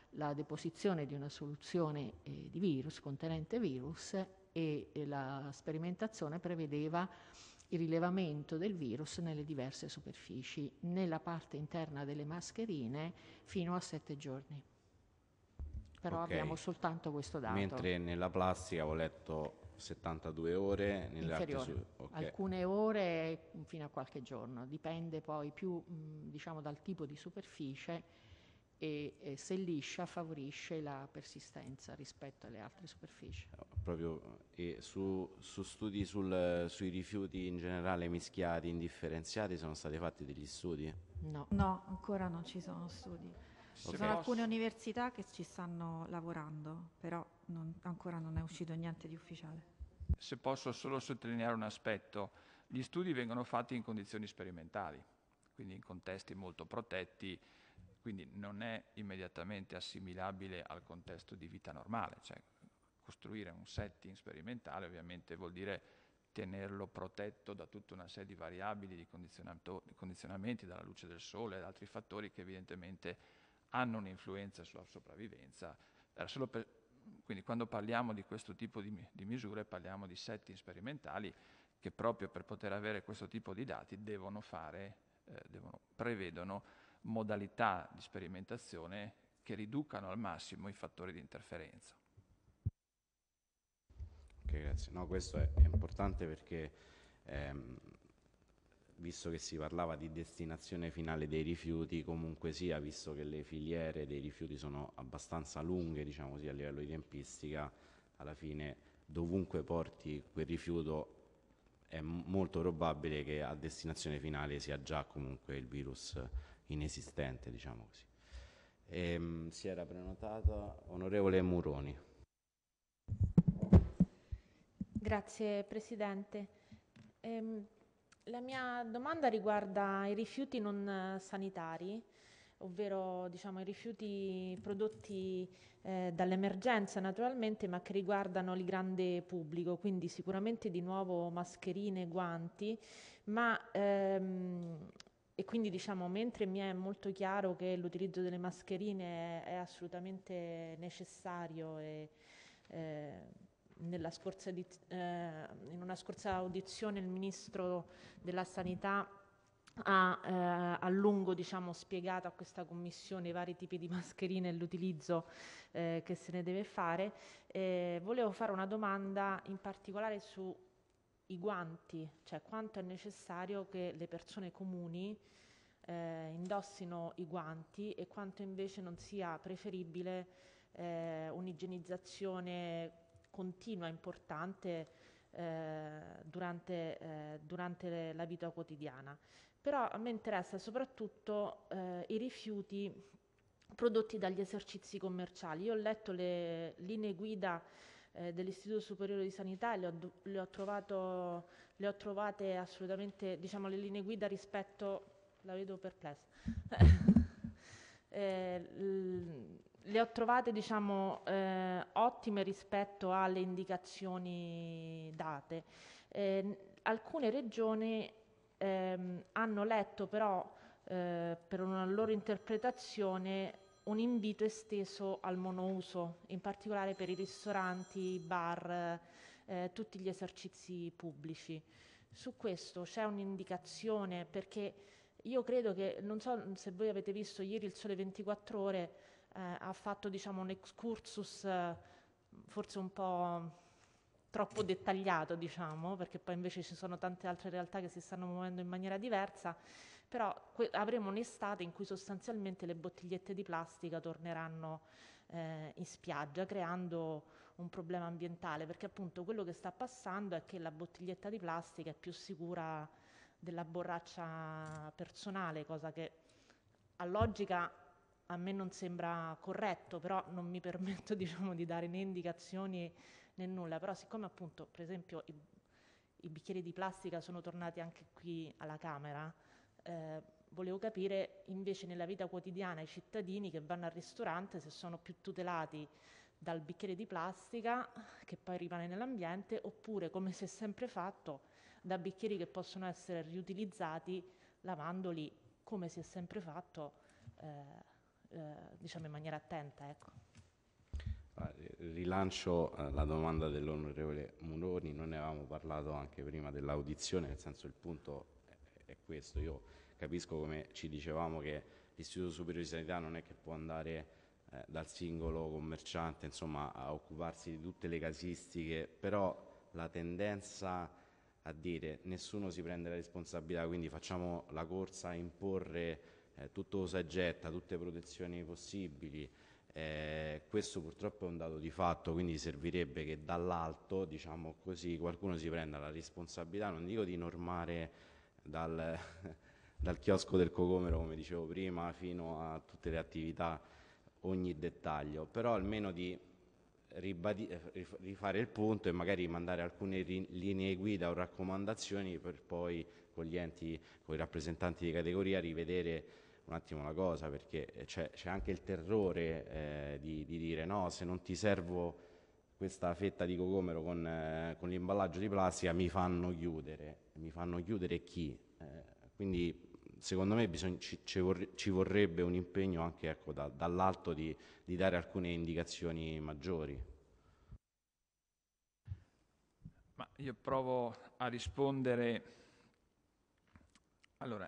la deposizione di una soluzione eh, di virus, contenente virus, e, e la sperimentazione prevedeva il rilevamento del virus nelle diverse superfici, nella parte interna delle mascherine fino a sette giorni. Però okay, abbiamo soltanto questo dato. Mentre nella plastica ho letto settantadue ore, nelle altre su, okay, alcune ore fino a qualche giorno, dipende poi più mh, diciamo dal tipo di superficie e, e se liscia favorisce la persistenza rispetto alle altre superfici. Proprio e su, su studi sul, sui rifiuti in generale mischiati, indifferenziati, sono stati fatti degli studi? No, no, ancora non ci sono studi. Ci okay, sono alcune università che ci stanno lavorando, però non, ancora non è uscito niente di ufficiale. Se posso solo sottolineare un aspetto, gli studi vengono fatti in condizioni sperimentali, quindi in contesti molto protetti, quindi non è immediatamente assimilabile al contesto di vita normale, cioè costruire un setting sperimentale ovviamente vuol dire tenerlo protetto da tutta una serie di variabili, di condizionamenti, dalla luce del sole e da altri fattori che evidentemente hanno un'influenza sulla sopravvivenza. Era solo per, quindi quando parliamo di questo tipo di, di misure parliamo di setting sperimentali che proprio per poter avere questo tipo di dati devono fare, eh, devono, prevedono modalità di sperimentazione che riducano al massimo i fattori di interferenza. Ok, grazie. No, questo è, è importante perché ehm, visto che si parlava di destinazione finale dei rifiuti, comunque sia, visto che le filiere dei rifiuti sono abbastanza lunghe, diciamo così, a livello di tempistica, alla fine dovunque porti quel rifiuto è molto probabile che a destinazione finale sia già comunque il virus inesistente, diciamo così. E, si era prenotata onorevole Muroni. Grazie Presidente. Ehm, la mia domanda riguarda i rifiuti non sanitari, ovvero diciamo, i rifiuti prodotti eh, dall'emergenza naturalmente, ma che riguardano il grande pubblico, quindi sicuramente di nuovo mascherine, guanti, ma ehm, e quindi diciamo, mentre mi è molto chiaro che l'utilizzo delle mascherine è, è assolutamente necessario e eh, nella scorsa eh, in una scorsa audizione il Ministro della Sanità ha eh, a lungo diciamo, spiegato a questa commissione i vari tipi di mascherine e l'utilizzo eh, che se ne deve fare. Eh, volevo fare una domanda in particolare sui guanti, cioè quanto è necessario che le persone comuni eh, indossino i guanti e quanto invece non sia preferibile eh, un'igienizzazione continua, importante eh, durante, eh, durante la vita quotidiana. Però a me interessa soprattutto eh, i rifiuti prodotti dagli esercizi commerciali. Io ho letto le linee guida eh, dell'Istituto Superiore di Sanità e le ho, le ho, trovato, le ho trovate assolutamente, diciamo, le linee guida rispetto, la vedo perplessa, eh, le ho trovate diciamo, eh, ottime rispetto alle indicazioni date. Eh, alcune regioni Eh, hanno letto però eh, per una loro interpretazione un invito esteso al monouso, in particolare per i ristoranti, i bar, eh, tutti gli esercizi pubblici. Su questo c'è un'indicazione, perché io credo che, non so se voi avete visto ieri il Sole ventiquattro Ore eh, ha fatto diciamo, un excursus eh, forse un po' troppo dettagliato, diciamo, perché poi invece ci sono tante altre realtà che si stanno muovendo in maniera diversa, però avremo un'estate in cui sostanzialmente le bottigliette di plastica torneranno eh, in spiaggia, creando un problema ambientale, perché appunto quello che sta passando è che la bottiglietta di plastica è più sicura della borraccia personale, cosa che a logica a me non sembra corretto, però non mi permetto, diciamo, di dare né indicazioni né nulla, però siccome appunto per esempio i, i bicchieri di plastica sono tornati anche qui alla Camera, eh, volevo capire invece nella vita quotidiana i cittadini che vanno al ristorante se sono più tutelati dal bicchiere di plastica che poi rimane nell'ambiente, oppure come si è sempre fatto da bicchieri che possono essere riutilizzati lavandoli come si è sempre fatto eh, eh, diciamo in maniera attenta, ecco. Rilancio eh, la domanda dell'onorevole Muroni, noi ne avevamo parlato anche prima dell'audizione, nel senso il punto è, è questo. Io capisco, come ci dicevamo, che l'Istituto Superiore di Sanità non è che può andare eh, dal singolo commerciante, insomma, a occuparsi di tutte le casistiche, però la tendenza a dire nessuno si prende la responsabilità, quindi facciamo la corsa a imporre eh, tutto usa e getta, tutte le protezioni possibili. Eh, questo purtroppo è un dato di fatto, quindi servirebbe che dall'alto, diciamo così, qualcuno si prenda la responsabilità, non dico di normare dal, dal chiosco del cocomero, come dicevo prima, fino a tutte le attività, ogni dettaglio, però almeno di rifare il punto e magari mandare alcune linee guida o raccomandazioni per poi con gli enti, con i rappresentanti di categoria rivedere un attimo la cosa, perché c'è anche il terrore eh, di, di dire no, se non ti servo questa fetta di cocomero con, eh, con l'imballaggio di plastica mi fanno chiudere, mi fanno chiudere chi? Eh, quindi secondo me bisogna, ci, ci, vorre, ci vorrebbe un impegno anche, ecco, da, dall'alto di, di dare alcune indicazioni maggiori. Ma io provo a rispondere. Allora,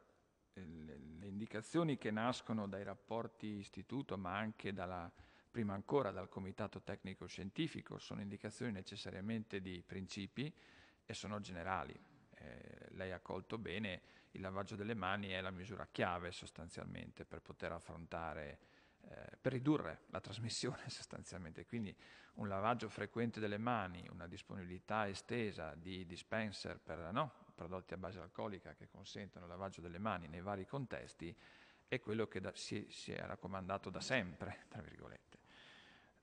le indicazioni che nascono dai rapporti istituto, ma anche dalla, prima ancora dal Comitato Tecnico Scientifico, sono indicazioni necessariamente di principi e sono generali. Eh, lei ha colto bene, il lavaggio delle mani è la misura chiave sostanzialmente per poter affrontare eh, per ridurre la trasmissione sostanzialmente. Quindi un lavaggio frequente delle mani, una disponibilità estesa di dispenser per no, prodotti a base alcolica che consentono il lavaggio delle mani nei vari contesti, è quello che da, si, si è raccomandato da sempre, tra virgolette.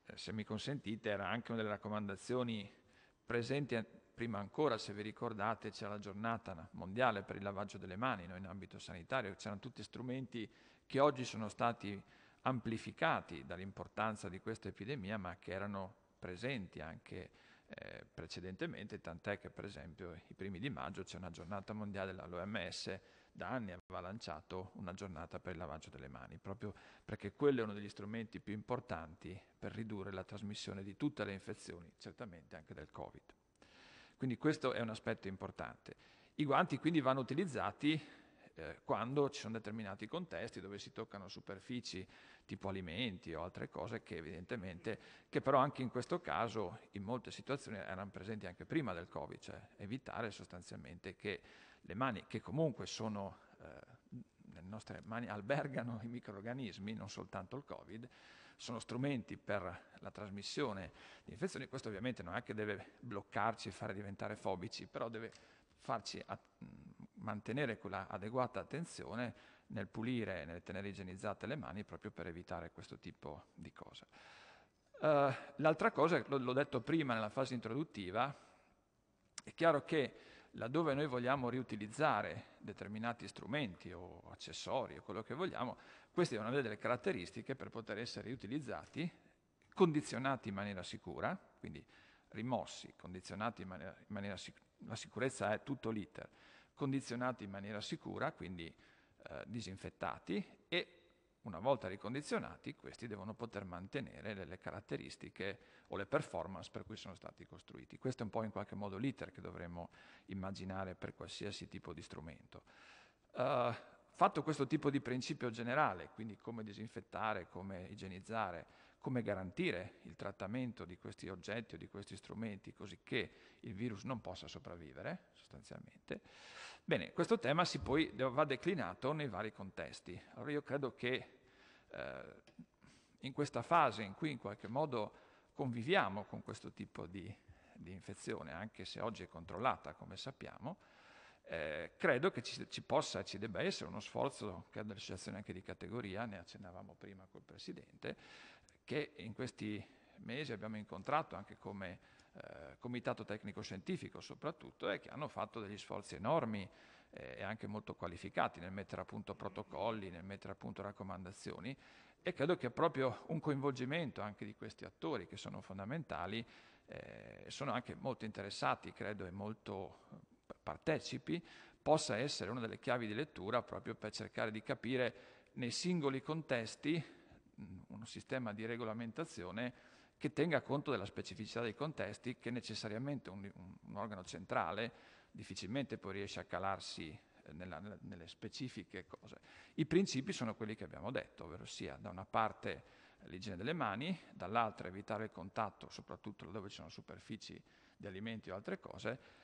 Eh, se mi consentite, era anche una delle raccomandazioni presenti a, prima ancora, se vi ricordate, c'era la giornata mondiale per il lavaggio delle mani, no, in ambito sanitario, c'erano tutti strumenti che oggi sono stati amplificati dall'importanza di questa epidemia, ma che erano presenti anche eh, precedentemente, tant'è che per esempio i primi di maggio c'è una giornata mondiale dell'O M S, da anni aveva lanciato una giornata per il lavaggio delle mani, proprio perché quello è uno degli strumenti più importanti per ridurre la trasmissione di tutte le infezioni, certamente anche del Covid. Quindi questo è un aspetto importante. I guanti quindi vanno utilizzati eh, quando ci sono determinati contesti dove si toccano superfici tipo alimenti o altre cose che evidentemente, che però anche in questo caso in molte situazioni erano presenti anche prima del Covid, cioè evitare sostanzialmente che le mani, che comunque sono, eh, le nostre mani albergano i microrganismi, non soltanto il Covid, sono strumenti per la trasmissione di infezioni. Questo ovviamente non è che deve bloccarci e fare diventare fobici, però deve farci mantenere quella adeguata attenzione nel pulire e nel tenere igienizzate le mani, proprio per evitare questo tipo di cosa. Uh, l'altra cosa, l'ho detto prima nella fase introduttiva, è chiaro che laddove noi vogliamo riutilizzare determinati strumenti o accessori o quello che vogliamo, questi devono avere delle caratteristiche per poter essere riutilizzati, condizionati in maniera sicura, quindi rimossi, condizionati in maniera, in maniera sicura, la sicurezza è tutto l'iter, condizionati in maniera sicura, quindi eh, disinfettati, e una volta ricondizionati questi devono poter mantenere le, le caratteristiche o le performance per cui sono stati costruiti. Questo è un po' in qualche modo l'iter che dovremmo immaginare per qualsiasi tipo di strumento. Uh, fatto questo tipo di principio generale, quindi come disinfettare, come igienizzare, come garantire il trattamento di questi oggetti o di questi strumenti così che il virus non possa sopravvivere, sostanzialmente. Bene, questo tema si poi va declinato nei vari contesti. Allora io credo che eh, in questa fase in cui in qualche modo conviviamo con questo tipo di, di infezione, anche se oggi è controllata, come sappiamo, eh, credo che ci, ci possa e ci debba essere uno sforzo che dell'associazione anche di categoria, ne accennavamo prima col Presidente, che in questi mesi abbiamo incontrato anche come eh, Comitato Tecnico Scientifico soprattutto, e che hanno fatto degli sforzi enormi eh, e anche molto qualificati nel mettere a punto protocolli, nel mettere a punto raccomandazioni, e credo che proprio un coinvolgimento anche di questi attori che sono fondamentali, eh, sono anche molto interessati, credo, e molto partecipi, possa essere una delle chiavi di lettura proprio per cercare di capire nei singoli contesti un sistema di regolamentazione che tenga conto della specificità dei contesti, che necessariamente un, un, un organo centrale difficilmente poi riesce a calarsi nella, nelle specifiche cose. I principi sono quelli che abbiamo detto, ovvero sia da una parte l'igiene delle mani, dall'altra evitare il contatto, soprattutto dove ci sono superfici di alimenti o altre cose,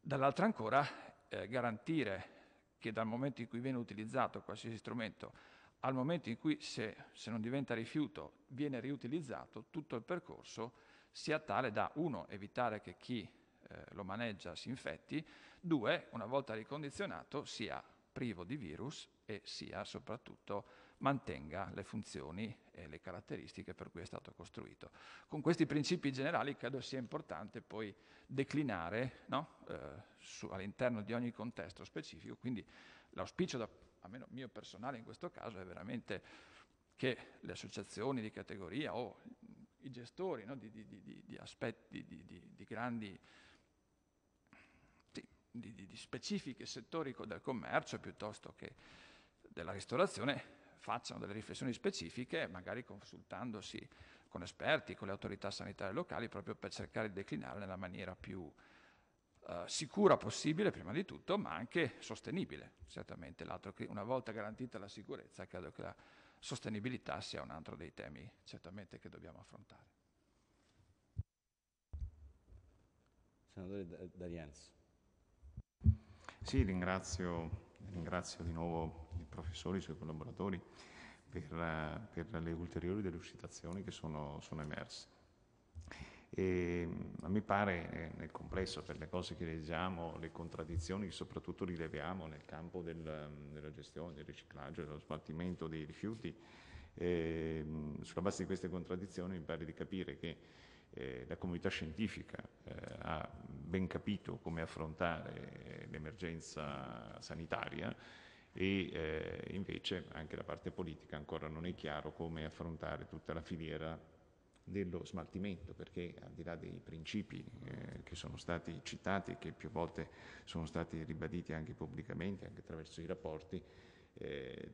dall'altra ancora eh, garantire che dal momento in cui viene utilizzato qualsiasi strumento al momento in cui, se, se non diventa rifiuto, viene riutilizzato, tutto il percorso sia tale da, uno, evitare che chi eh, lo maneggia si infetti, due, una volta ricondizionato, sia privo di virus e sia soprattutto mantenga le funzioni e le caratteristiche per cui è stato costruito. Con questi principi generali credo sia importante poi declinare, no? eh, su, all'interno di ogni contesto specifico, quindi l'auspicio da almeno mio personale in questo caso è veramente che le associazioni di categoria o i gestori, no, di, di, di, di aspetti, di, di, di grandi, di, di, di specifiche settori del commercio piuttosto che della ristorazione, facciano delle riflessioni specifiche, magari consultandosi con esperti, con le autorità sanitarie locali, proprio per cercare di declinare nella maniera più Uh, sicura possibile prima di tutto, ma anche sostenibile, certamente l'altro, che una volta garantita la sicurezza, credo che la sostenibilità sia un altro dei temi certamente che dobbiamo affrontare. Senatore D'Arienzo. Sì, ringrazio, ringrazio di nuovo i professori, i suoi collaboratori per, per le ulteriori delucidazioni che sono, sono emerse. E a me pare, nel complesso, per le cose che leggiamo, le contraddizioni che soprattutto rileviamo nel campo del, della gestione, del riciclaggio, dello smaltimento dei rifiuti, eh, sulla base di queste contraddizioni mi pare di capire che Eh, la comunità scientifica eh, ha ben capito come affrontare eh, l'emergenza sanitaria e eh, invece anche la parte politica ancora non è chiaro come affrontare tutta la filiera dello smaltimento, perché al di là dei principi eh, che sono stati citati e che più volte sono stati ribaditi anche pubblicamente, anche attraverso i rapporti, Eh,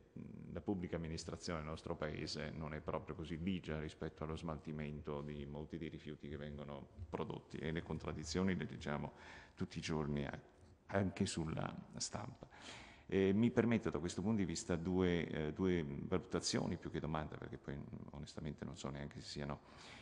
la pubblica amministrazione nel nostro Paese non è proprio così ligia rispetto allo smaltimento di molti dei rifiuti che vengono prodotti, e le contraddizioni le leggiamo tutti i giorni anche sulla stampa. Eh, mi permetto da questo punto di vista due, eh, due valutazioni più che domanda, perché poi onestamente non so neanche se siano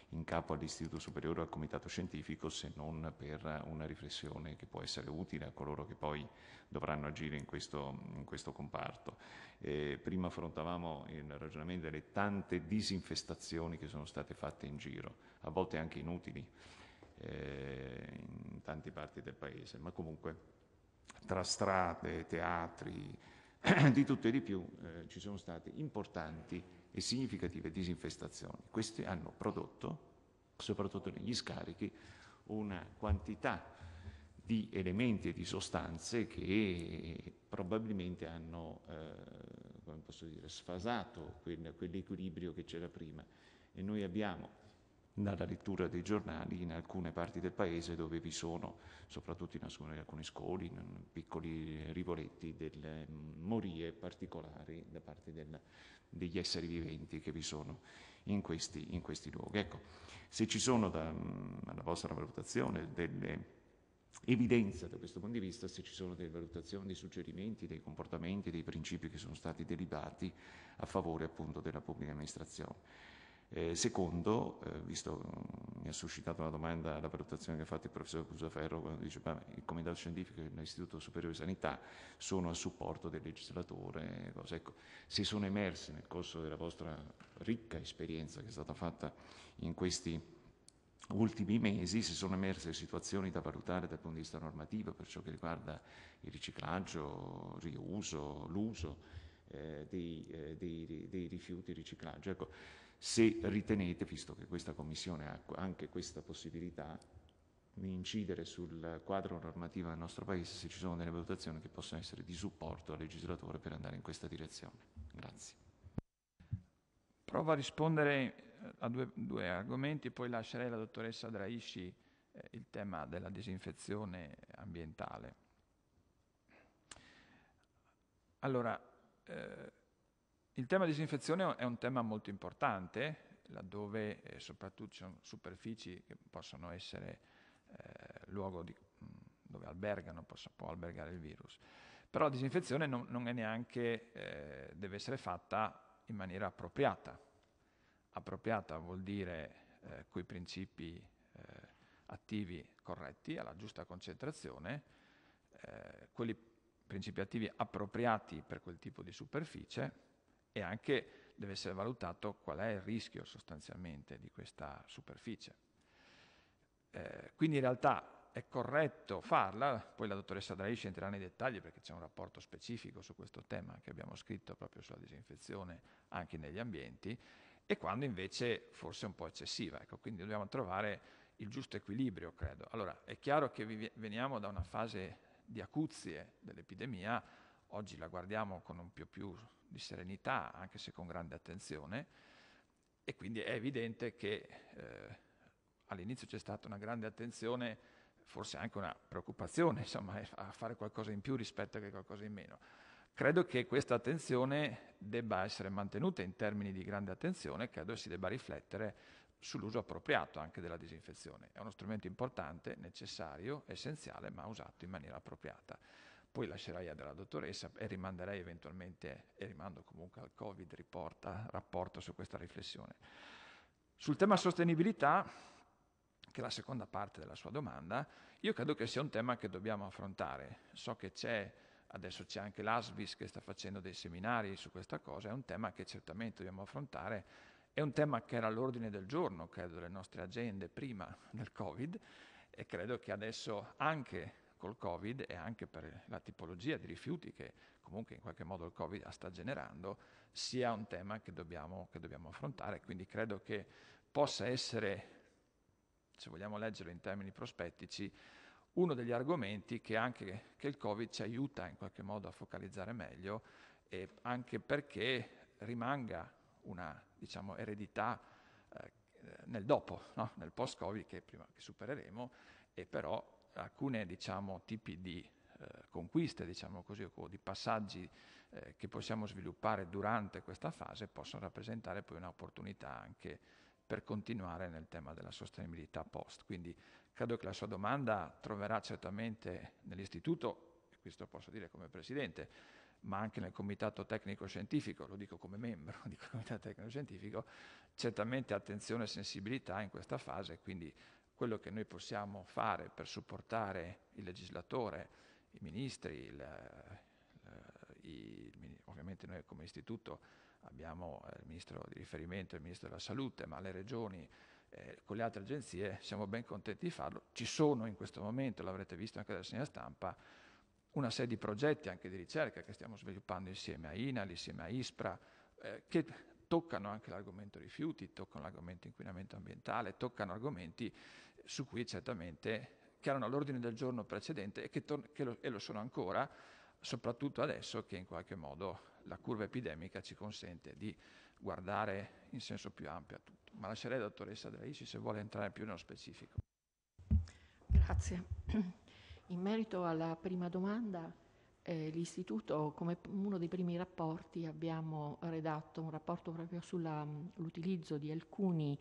in capo all'Istituto Superiore o al Comitato Scientifico, se non per una riflessione che può essere utile a coloro che poi dovranno agire in questo, in questo comparto. Eh, prima affrontavamo il ragionamento delle tante disinfestazioni che sono state fatte in giro, a volte anche inutili, eh, in tante parti del Paese, ma comunque tra strade, teatri, di tutto e di più eh, ci sono state importanti e significative disinfestazioni. Queste hanno prodotto, soprattutto negli scarichi, una quantità di elementi e di sostanze che probabilmente hanno, eh, come posso dire, sfasato quel, quell'equilibrio che c'era prima. E noi abbiamo, dalla lettura dei giornali, in alcune parti del Paese dove vi sono, soprattutto in alcuni scoli, in piccoli rivoletti, delle morie particolari da parte del, degli esseri viventi che vi sono in questi, in questi luoghi. Ecco, se ci sono, dalla vostra valutazione, delle evidenze da questo punto di vista, se ci sono delle valutazioni, dei suggerimenti, dei comportamenti, dei principi che sono stati derivati a favore appunto della pubblica amministrazione. Eh, secondo, eh, visto mh, mi ha suscitato una domanda la valutazione che ha fatto il professor Brusaferro quando dice che il Comitato Scientifico e l'Istituto Superiore di Sanità sono a supporto del legislatore. Cosa, ecco, se sono emersi nel corso della vostra ricca esperienza che è stata fatta in questi ultimi mesi, se sono emerse situazioni da valutare dal punto di vista normativo per ciò che riguarda il riciclaggio, il riuso, l'uso eh, dei, eh, dei, dei rifiuti, il riciclaggio. Ecco, se ritenete, visto che questa Commissione ha anche questa possibilità di incidere sul quadro normativo del nostro Paese, se ci sono delle valutazioni che possono essere di supporto al legislatore per andare in questa direzione. Grazie. Provo a rispondere a due, due argomenti, poi lascerei alla dottoressa Draisci eh, il tema della disinfezione ambientale. Allora, eh, il tema disinfezione è un tema molto importante, laddove eh, soprattutto ci sono superfici che possono essere eh, luogo di, mh, dove albergano, posso, può albergare il virus. Però la disinfezione non, non è neanche, eh, deve essere fatta in maniera appropriata. Appropriata vuol dire eh, coi principi eh, attivi corretti, alla giusta concentrazione, eh, quelli principi attivi appropriati per quel tipo di superficie, e anche deve essere valutato qual è il rischio sostanzialmente di questa superficie. Eh, quindi in realtà è corretto farla, poi la dottoressa Draisci entrerà nei dettagli perché c'è un rapporto specifico su questo tema che abbiamo scritto proprio sulla disinfezione anche negli ambienti, e quando invece forse è un po' eccessiva. Ecco, quindi dobbiamo trovare il giusto equilibrio, credo. Allora, è chiaro che veniamo da una fase di acuzie dell'epidemia, oggi la guardiamo con un più più di serenità, anche se con grande attenzione, e quindi è evidente che eh, all'inizio c'è stata una grande attenzione, forse anche una preoccupazione, insomma, a fare qualcosa in più rispetto a che qualcosa in meno. Credo che questa attenzione debba essere mantenuta in termini di grande attenzione, credo si debba riflettere sull'uso appropriato anche della disinfezione. È uno strumento importante, necessario, essenziale, ma usato in maniera appropriata. Poi lascerai alla dottoressa e rimanderei eventualmente, e rimando comunque al Covid riporta, rapporto su questa riflessione. Sul tema sostenibilità, che è la seconda parte della sua domanda, io credo che sia un tema che dobbiamo affrontare. So che c'è adesso c'è anche l'A S B I S che sta facendo dei seminari su questa cosa, è un tema che certamente dobbiamo affrontare, è un tema che era all'ordine del giorno, credo, delle nostre agende prima del Covid, e credo che adesso anche col Covid e anche per la tipologia di rifiuti che comunque in qualche modo il Covid sta generando, sia un tema che dobbiamo, che dobbiamo affrontare. Quindi credo che possa essere, se vogliamo leggerlo in termini prospettici, uno degli argomenti che anche che il Covid ci aiuta in qualche modo a focalizzare meglio, e anche perché rimanga una, diciamo, eredità eh, nel dopo, no? Nel post-Covid che, prima, che supereremo, e però alcune, diciamo, tipi di eh, conquiste, diciamo così, o di passaggi eh, che possiamo sviluppare durante questa fase possono rappresentare poi un'opportunità anche per continuare nel tema della sostenibilità post. Quindi credo che la sua domanda troverà certamente nell'istituto, e questo posso dire come presidente, ma anche nel Comitato Tecnico Scientifico, lo dico come membro del Comitato Tecnico Scientifico, certamente attenzione e sensibilità in questa fase. Quindi quello che noi possiamo fare per supportare il legislatore, i ministri, il, il, ovviamente noi come istituto abbiamo il ministro di riferimento, il ministro della salute, ma le regioni eh, con le altre agenzie siamo ben contenti di farlo. Ci sono in questo momento, l'avrete visto anche dalla segna stampa, una serie di progetti anche di ricerca che stiamo sviluppando insieme a INAIL, insieme a ISPRA, eh, che toccano anche l'argomento rifiuti, toccano l'argomento inquinamento ambientale, toccano argomenti su cui certamente che erano all'ordine del giorno precedente e, che che lo, e lo sono ancora, soprattutto adesso che in qualche modo la curva epidemica ci consente di guardare in senso più ampio a tutto. Ma lascerei la dottoressa Draisci se vuole entrare più nello specifico. Grazie. In merito alla prima domanda, eh, l'Istituto, come uno dei primi rapporti, abbiamo redatto un rapporto proprio sull'utilizzo di alcuni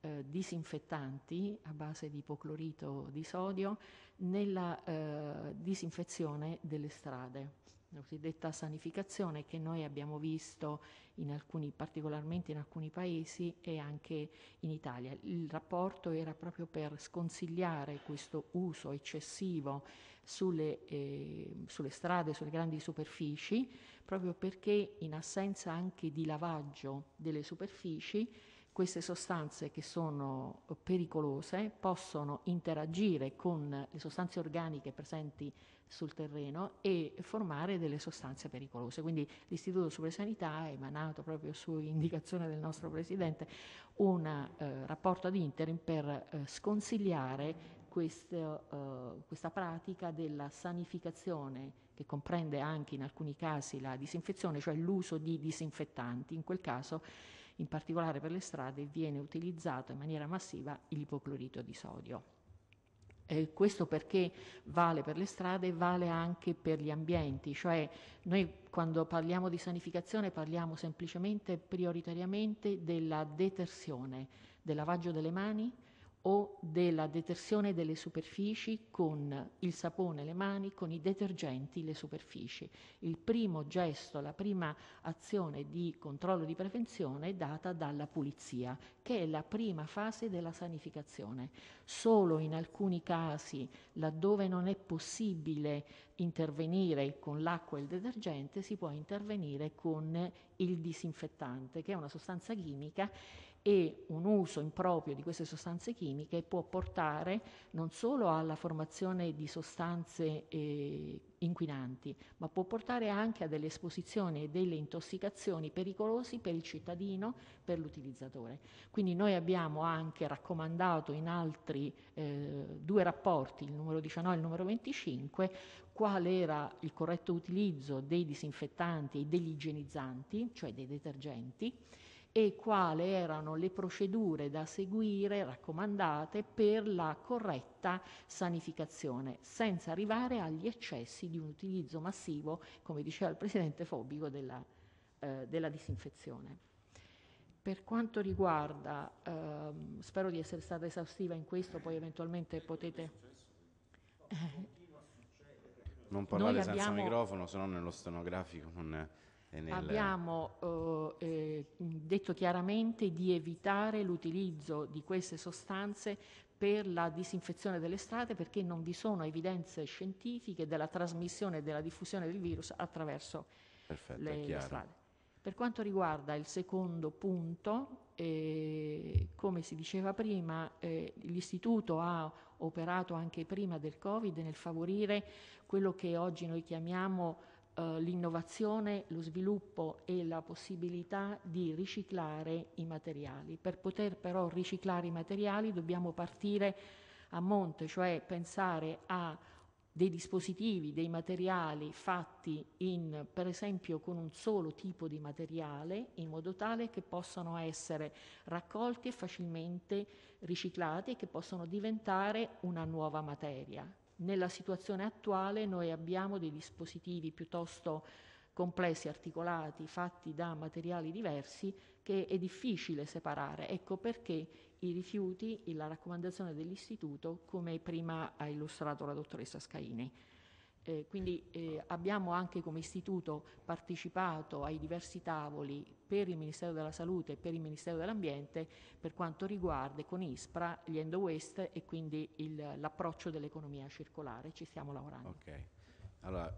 Eh, disinfettanti a base di ipoclorito di sodio nella eh, disinfezione delle strade, la cosiddetta sanificazione, che noi abbiamo visto in alcuni, particolarmente in alcuni paesi e anche in Italia. Il rapporto era proprio per sconsigliare questo uso eccessivo sulle, eh, sulle strade, sulle grandi superfici, proprio perché in assenza anche di lavaggio delle superfici queste sostanze che sono pericolose possono interagire con le sostanze organiche presenti sul terreno e formare delle sostanze pericolose. Quindi l'Istituto Superiore di Sanità ha emanato, proprio su indicazione del nostro Presidente, un eh, rapporto ad interim per eh, sconsigliare questo, eh, questa pratica della sanificazione, che comprende anche in alcuni casi la disinfezione, cioè l'uso di disinfettanti. In quel caso, in particolare per le strade, viene utilizzato in maniera massiva l'ipoclorito di sodio. Eh, questo perché vale per le strade e vale anche per gli ambienti, cioè noi quando parliamo di sanificazione parliamo semplicemente, prioritariamente, della detersione, del lavaggio delle mani o della detersione delle superfici con il sapone le mani, con i detergenti le superfici. Il primo gesto, la prima azione di controllo di prevenzione è data dalla pulizia, che è la prima fase della sanificazione. Solo in alcuni casi, laddove non è possibile intervenire con l'acqua e il detergente, si può intervenire con il disinfettante, che è una sostanza chimica, e un uso improprio di queste sostanze chimiche può portare non solo alla formazione di sostanze eh, inquinanti, ma può portare anche a delle esposizioni e delle intossicazioni pericolose per il cittadino, per l'utilizzatore. Quindi noi abbiamo anche raccomandato in altri eh, due rapporti, il numero diciannove e il numero venticinque, qual era il corretto utilizzo dei disinfettanti e degli igienizzanti, cioè dei detergenti, e quali erano le procedure da seguire raccomandate per la corretta sanificazione, senza arrivare agli eccessi di un utilizzo massivo, come diceva il Presidente, fobico della, eh, della disinfezione. Per quanto riguarda, ehm, spero di essere stata esaustiva in questo, poi eventualmente potete... Non parlare abbiamo... senza microfono, se no nello stenografico non... È... Nel... Abbiamo eh, detto chiaramente di evitare l'utilizzo di queste sostanze per la disinfezione delle strade, perché non vi sono evidenze scientifiche della trasmissione e della diffusione del virus attraverso Perfetto, le, le strade. Per quanto riguarda il secondo punto, eh, come si diceva prima, eh, l'Istituto ha operato anche prima del Covid nel favorire quello che oggi noi chiamiamo eh, l'innovazione, lo sviluppo e la possibilità di riciclare i materiali. Per poter però riciclare i materiali dobbiamo partire a monte, cioè pensare a dei dispositivi, dei materiali fatti in, per esempio con un solo tipo di materiale, in modo tale che possano essere raccolti e facilmente riciclati e che possono diventare una nuova materia. Nella situazione attuale noi abbiamo dei dispositivi piuttosto complessi, articolati, fatti da materiali diversi, che è difficile separare. Ecco perché i rifiuti, la raccomandazione dell'Istituto, come prima ha illustrato la dottoressa Scaini. Eh, quindi eh, abbiamo anche come Istituto partecipato ai diversi tavoli per il Ministero della Salute e per il Ministero dell'Ambiente per quanto riguarda con ISPRA gli end waste e quindi l'approccio dell'economia circolare. Ci stiamo lavorando. Ok. Allora,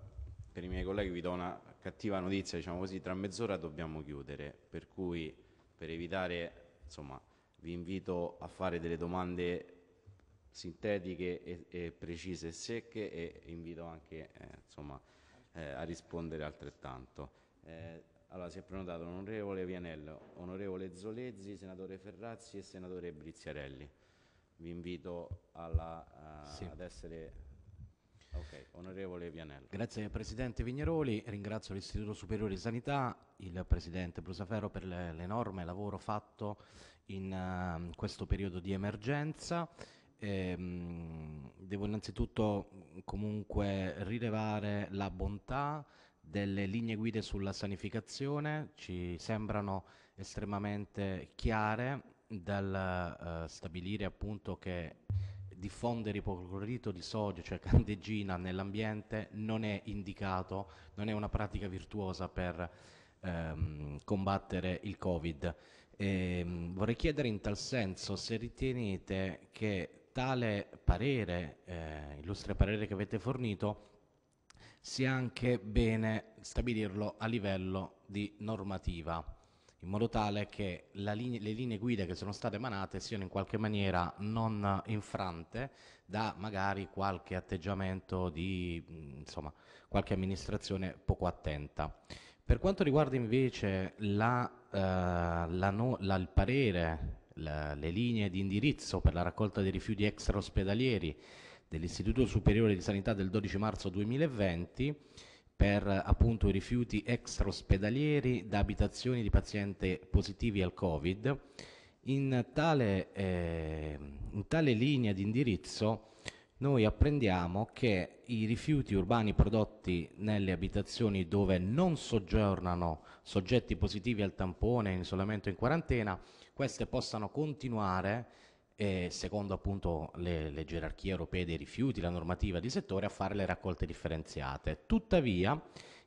per i miei colleghi vi do una cattiva notizia, diciamo così, tra mezz'ora dobbiamo chiudere, per cui per evitare, insomma, vi invito a fare delle domande sintetiche e, e precise e secche, e invito anche eh, insomma, eh, a rispondere altrettanto. Eh, allora, si è prenotato l'onorevole Vianello, onorevole Zolezzi, senatore Ferrazzi e senatore Briziarelli. Vi invito alla, uh, sì. ad essere... Ok, onorevole Vianello. Grazie Presidente Vigneroli, ringrazio l'Istituto Superiore di Sanità, il Presidente Brusaferro per l'enorme lavoro fatto in uh, questo periodo di emergenza. E, mh, devo innanzitutto comunque rilevare la bontà delle linee guida sulla sanificazione, ci sembrano estremamente chiare dal uh, stabilire appunto che diffondere ipoclorito di sodio, cioè candeggina, nell'ambiente non è indicato, non è una pratica virtuosa per ehm, combattere il Covid. E, vorrei chiedere in tal senso se ritenete che tale parere, eh, illustre parere che avete fornito, sia anche bene stabilirlo a livello di normativa, in modo tale che la linea, le linee guida che sono state emanate siano in qualche maniera non infrante da magari qualche atteggiamento di, insomma, qualche amministrazione poco attenta. Per quanto riguarda invece la, eh, la no, la, il parere, la, le linee di indirizzo per la raccolta dei rifiuti extra ospedalieri dell'Istituto Superiore di Sanità del dodici marzo duemilaventi, per appunto i rifiuti extra ospedalieri da abitazioni di pazienti positivi al Covid. In tale, eh, in tale linea di indirizzo noi apprendiamo che i rifiuti urbani prodotti nelle abitazioni dove non soggiornano soggetti positivi al tampone in isolamento e in quarantena, queste possano continuare, eh, secondo appunto le, le gerarchie europee dei rifiuti, la normativa di settore, a fare le raccolte differenziate. Tuttavia,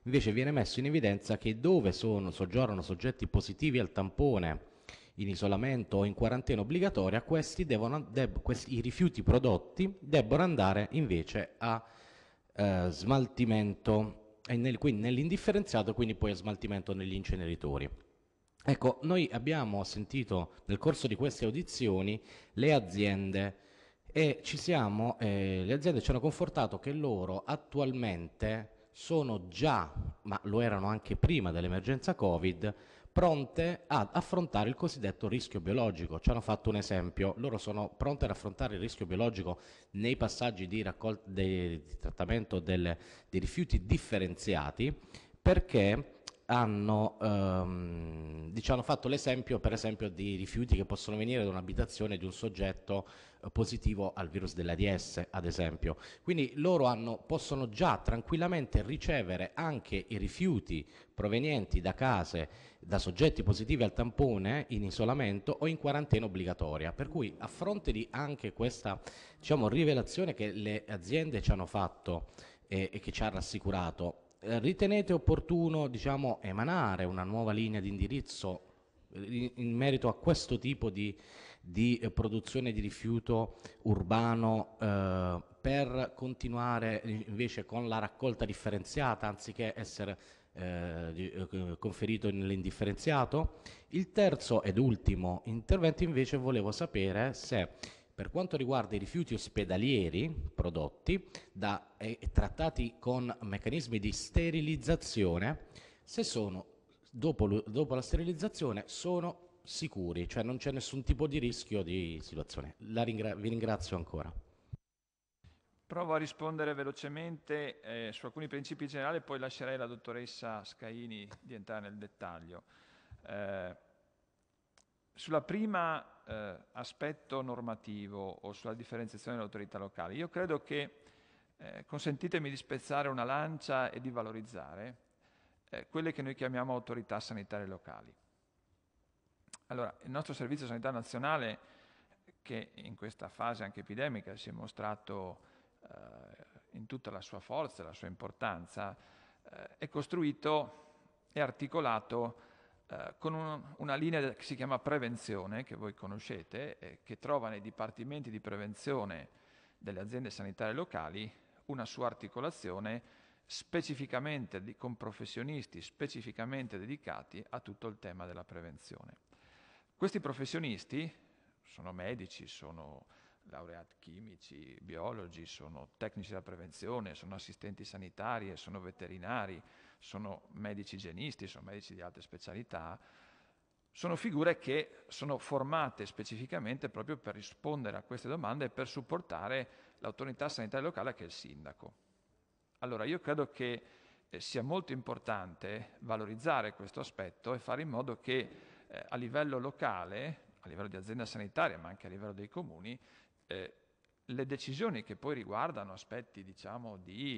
invece viene messo in evidenza che dove sono, soggiornano soggetti positivi al tampone in isolamento o in quarantena obbligatoria, questi devono, deb, questi, i rifiuti prodotti debbono andare invece a eh, smaltimento, e nel, quindi nell'indifferenziato, quindi poi a smaltimento negli inceneritori. Ecco, noi abbiamo sentito nel corso di queste audizioni le aziende e ci siamo, eh, le aziende ci hanno confortato che loro attualmente sono già, ma lo erano anche prima dell'emergenza Covid, pronte ad affrontare il cosiddetto rischio biologico. Ci hanno fatto un esempio, loro sono pronte ad affrontare il rischio biologico nei passaggi di, di, di trattamento delle, dei rifiuti differenziati, perché hanno ehm, diciamo, fatto l'esempio per esempio di rifiuti che possono venire da un'abitazione di un soggetto eh, positivo al virus dell'AIDS, ad esempio. Quindi loro hanno, possono già tranquillamente ricevere anche i rifiuti provenienti da case, da soggetti positivi al tampone in isolamento o in quarantena obbligatoria. Per cui, a fronte di anche questa, diciamo, rivelazione che le aziende ci hanno fatto eh, e che ci ha rassicurato, ritenete opportuno, diciamo, emanare una nuova linea di indirizzo in merito a questo tipo di, di eh, produzione di rifiuto urbano eh, per continuare invece con la raccolta differenziata anziché essere eh, conferito nell'indifferenziato. Il terzo ed ultimo intervento invece volevo sapere se per quanto riguarda i rifiuti ospedalieri prodotti da, e trattati con meccanismi di sterilizzazione, se sono dopo, dopo la sterilizzazione sono sicuri, cioè non c'è nessun tipo di rischio di situazione. La ringra- vi ringrazio ancora. Provo a rispondere velocemente eh, su alcuni principi generali, poi lascerei la dottoressa Scaini di entrare nel dettaglio. Eh, sulla prima eh, aspetto normativo o sulla differenziazione delle autorità locali, io credo che, eh, consentitemi di spezzare una lancia e di valorizzare eh, quelle che noi chiamiamo autorità sanitarie locali. Allora, il nostro Servizio Sanitario Nazionale, che in questa fase anche epidemica si è mostrato in tutta la sua forza, la sua importanza, eh, è costruito e articolato eh, con un, una linea che si chiama prevenzione, che voi conoscete, eh, che trova nei dipartimenti di prevenzione delle aziende sanitarie locali una sua articolazione specificamente di, con professionisti specificamente dedicati a tutto il tema della prevenzione. Questi professionisti sono medici, sono laureati chimici, biologi, sono tecnici della prevenzione, sono assistenti sanitari, sono veterinari, sono medici igienisti, sono medici di altre specialità. Sono figure che sono formate specificamente proprio per rispondere a queste domande e per supportare l'autorità sanitaria locale, che è il sindaco. Allora, io credo che eh, sia molto importante valorizzare questo aspetto e fare in modo che eh, a livello locale, a livello di azienda sanitaria, ma anche a livello dei comuni, Eh, le decisioni che poi riguardano aspetti, diciamo, di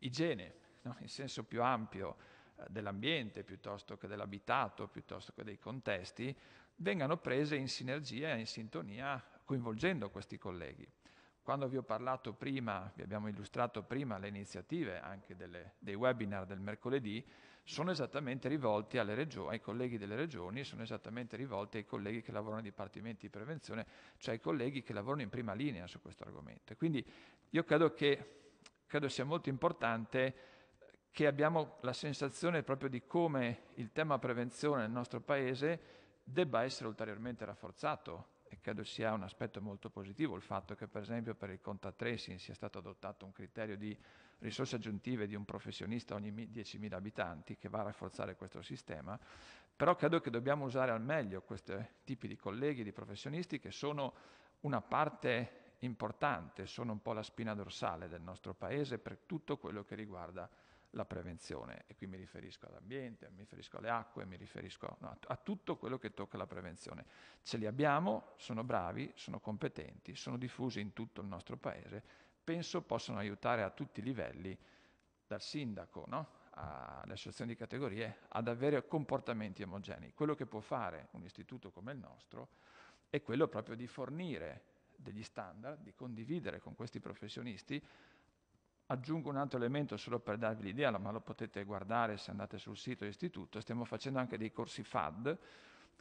igiene, no? In senso più ampio eh, dell'ambiente, piuttosto che dell'abitato, piuttosto che dei contesti, vengano prese in sinergia e in sintonia, coinvolgendo questi colleghi. Quando vi ho parlato prima, vi abbiamo illustrato prima le iniziative anche delle, dei webinar del mercoledì, sono esattamente rivolti alle regioni, ai colleghi delle regioni, sono esattamente rivolti ai colleghi che lavorano nei dipartimenti di prevenzione, cioè ai colleghi che lavorano in prima linea su questo argomento. E quindi io credo che credo sia molto importante che abbiamo la sensazione proprio di come il tema prevenzione nel nostro Paese debba essere ulteriormente rafforzato. E credo sia un aspetto molto positivo il fatto che, per esempio, per il contact tracing sia stato adottato un criterio di risorse aggiuntive di un professionista ogni diecimila abitanti, che va a rafforzare questo sistema. Però credo che dobbiamo usare al meglio questi tipi di colleghi, di professionisti, che sono una parte importante, sono un po' la spina dorsale del nostro Paese per tutto quello che riguarda la prevenzione. E qui mi riferisco all'ambiente, mi riferisco alle acque, mi riferisco no, a tutto quello che tocca la prevenzione. Ce li abbiamo, sono bravi, sono competenti, sono diffusi in tutto il nostro Paese, penso possano aiutare a tutti i livelli, dal sindaco, no? alle associazioni di categorie, ad avere comportamenti omogenei. Quello che può fare un istituto come il nostro è quello proprio di fornire degli standard, di condividere con questi professionisti. Aggiungo un altro elemento solo per darvi l'idea, ma lo potete guardare se andate sul sito dell'istituto. Stiamo facendo anche dei corsi F A D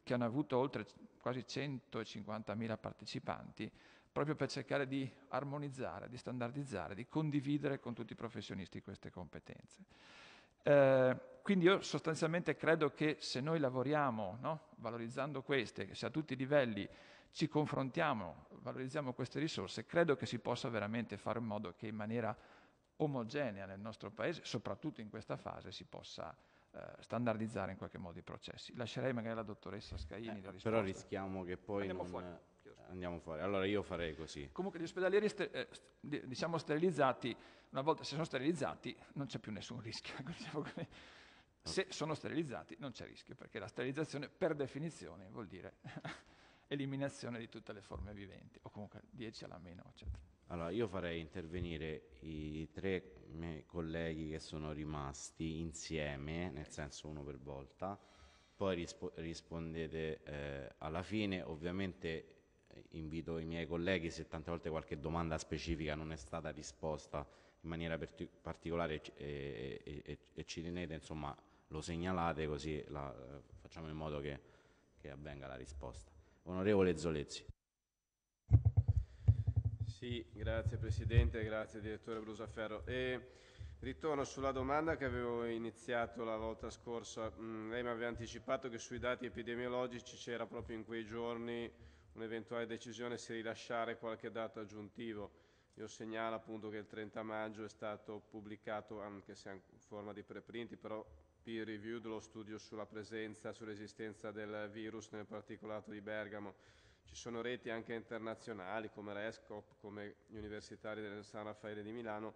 che hanno avuto oltre quasi centocinquantamila partecipanti, proprio per cercare di armonizzare, di standardizzare, di condividere con tutti i professionisti queste competenze. Eh, quindi io sostanzialmente credo che se noi lavoriamo, no, valorizzando queste, che se a tutti i livelli ci confrontiamo, valorizziamo queste risorse, credo che si possa veramente fare in modo che in maniera omogenea nel nostro Paese, soprattutto in questa fase, si possa eh, standardizzare in qualche modo i processi. Lascerei magari la dottoressa Scaini eh, la risposta. Però rischiamo che poi andiamo, non... fuori. andiamo fuori. Allora io farei così. Comunque gli ospedalieri ster eh, st diciamo sterilizzati, una volta se sono sterilizzati non c'è più nessun rischio. Se sono sterilizzati non c'è rischio, perché la sterilizzazione per definizione vuol dire eliminazione di tutte le forme viventi, o comunque dieci alla meno, eccetera. Allora, io farei intervenire i tre miei colleghi che sono rimasti insieme, nel senso uno per volta, poi rispo rispondete eh, alla fine. Ovviamente invito i miei colleghi, se tante volte qualche domanda specifica non è stata risposta in maniera particolare e, e, e, e ci tenete, insomma, lo segnalate, così la, facciamo in modo che, che avvenga la risposta. Onorevole Zolezzi. Sì, grazie Presidente, grazie Direttore Brusaferro. E ritorno sulla domanda che avevo iniziato la volta scorsa. Mm, lei mi aveva anticipato che sui dati epidemiologici c'era proprio in quei giorni un'eventuale decisione se rilasciare qualche dato aggiuntivo. Io segnalo appunto che il trenta maggio è stato pubblicato, anche se in forma di preprinti, però peer reviewed, lo studio sulla presenza, sull'esistenza del virus nel particolato di Bergamo. Ci sono reti anche internazionali come Rescop, come gli universitari del San Raffaele di Milano,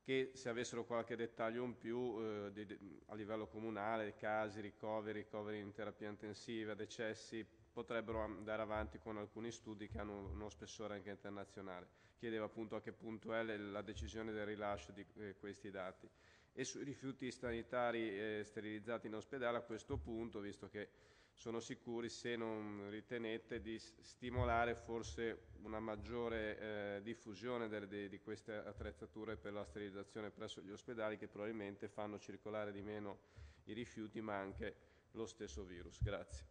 che se avessero qualche dettaglio in più eh, di, a livello comunale, casi, ricoveri, ricoveri in terapia intensiva, decessi, potrebbero andare avanti con alcuni studi che hanno uno spessore anche internazionale. Chiedeva appunto a che punto è la decisione del rilascio di eh, questi dati. E sui rifiuti sanitari eh, sterilizzati in ospedale, a questo punto, visto che sono sicuri, se non ritenete di stimolare forse una maggiore eh, diffusione de, de, di queste attrezzature per la sterilizzazione presso gli ospedali, che probabilmente fanno circolare di meno i rifiuti ma anche lo stesso virus. Grazie.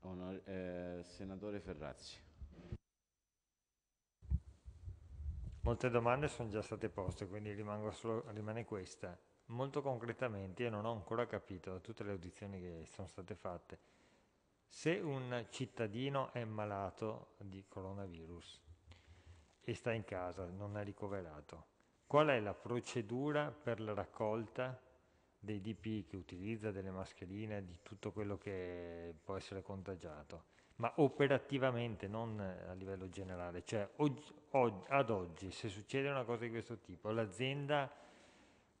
Onor- eh, Senatore Ferrazzi. Molte domande sono già state poste, quindi rimango solo, rimane questa. Molto concretamente, io non ho ancora capito da tutte le audizioni che sono state fatte, se un cittadino è malato di coronavirus e sta in casa, non è ricoverato, qual è la procedura per la raccolta dei D P I che utilizza, delle mascherine, di tutto quello che può essere contagiato? Ma operativamente, non a livello generale, cioè oggi, oggi, ad oggi se succede una cosa di questo tipo, l'azienda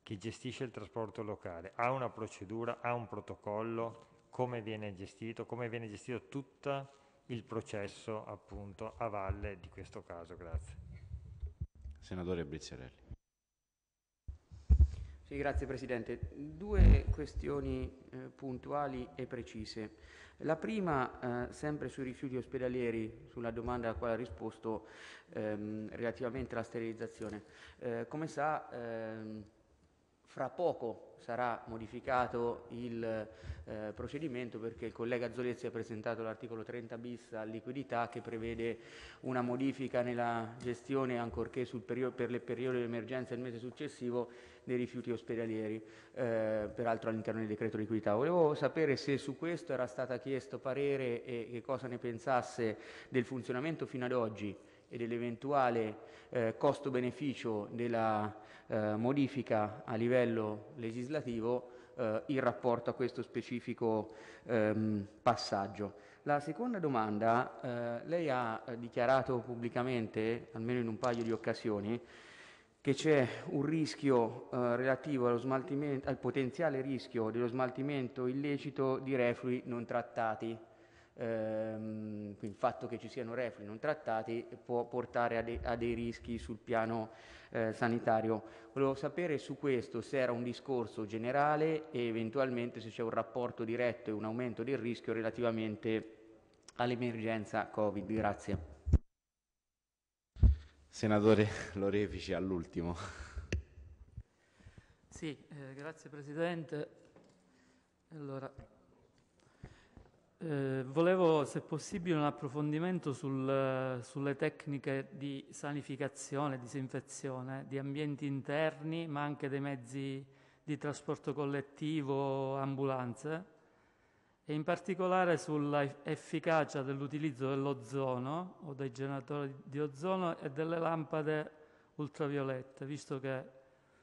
che gestisce il trasporto locale ha una procedura, ha un protocollo, come viene gestito, come viene gestito tutto il processo appunto a valle di questo caso? Grazie. Senatore Briziarelli. Sì, grazie Presidente. Due questioni eh, puntuali e precise. La prima, eh, sempre sui rifiuti ospedalieri, sulla domanda alla quale ha risposto ehm, relativamente alla sterilizzazione. Eh, come sa, ehm, fra poco sarà modificato il eh, procedimento, perché il collega Zolezzi ha presentato l'articolo trenta bis a liquidità, che prevede una modifica nella gestione, ancorché sul periodo, per il periodo di emergenza e il mese successivo, dei rifiuti ospedalieri, eh, peraltro all'interno del decreto liquidità. Volevo sapere se su questo era stato chiesto parere e che cosa ne pensasse del funzionamento fino ad oggi e dell'eventuale eh, costo-beneficio della eh, modifica a livello legislativo eh, in rapporto a questo specifico ehm, passaggio. La seconda domanda, eh, lei ha dichiarato pubblicamente, almeno in un paio di occasioni, che c'è un rischio eh, relativo allo smaltimento, al potenziale rischio dello smaltimento illecito di reflui non trattati. Ehm, il fatto che ci siano reflui non trattati può portare a, de- a dei rischi sul piano eh, sanitario. Volevo sapere su questo se era un discorso generale e eventualmente se c'è un rapporto diretto e un aumento del rischio relativamente all'emergenza Covid. Grazie. Senatore Lorefici, all'ultimo. Sì, eh, grazie Presidente. Allora, Eh, volevo, se possibile, un approfondimento sul, sulle tecniche di sanificazione, disinfezione di ambienti interni, ma anche dei mezzi di trasporto collettivo, ambulanze, e in particolare sull'efficacia dell'utilizzo dell'ozono o dei generatori di ozono e delle lampade ultraviolette, visto che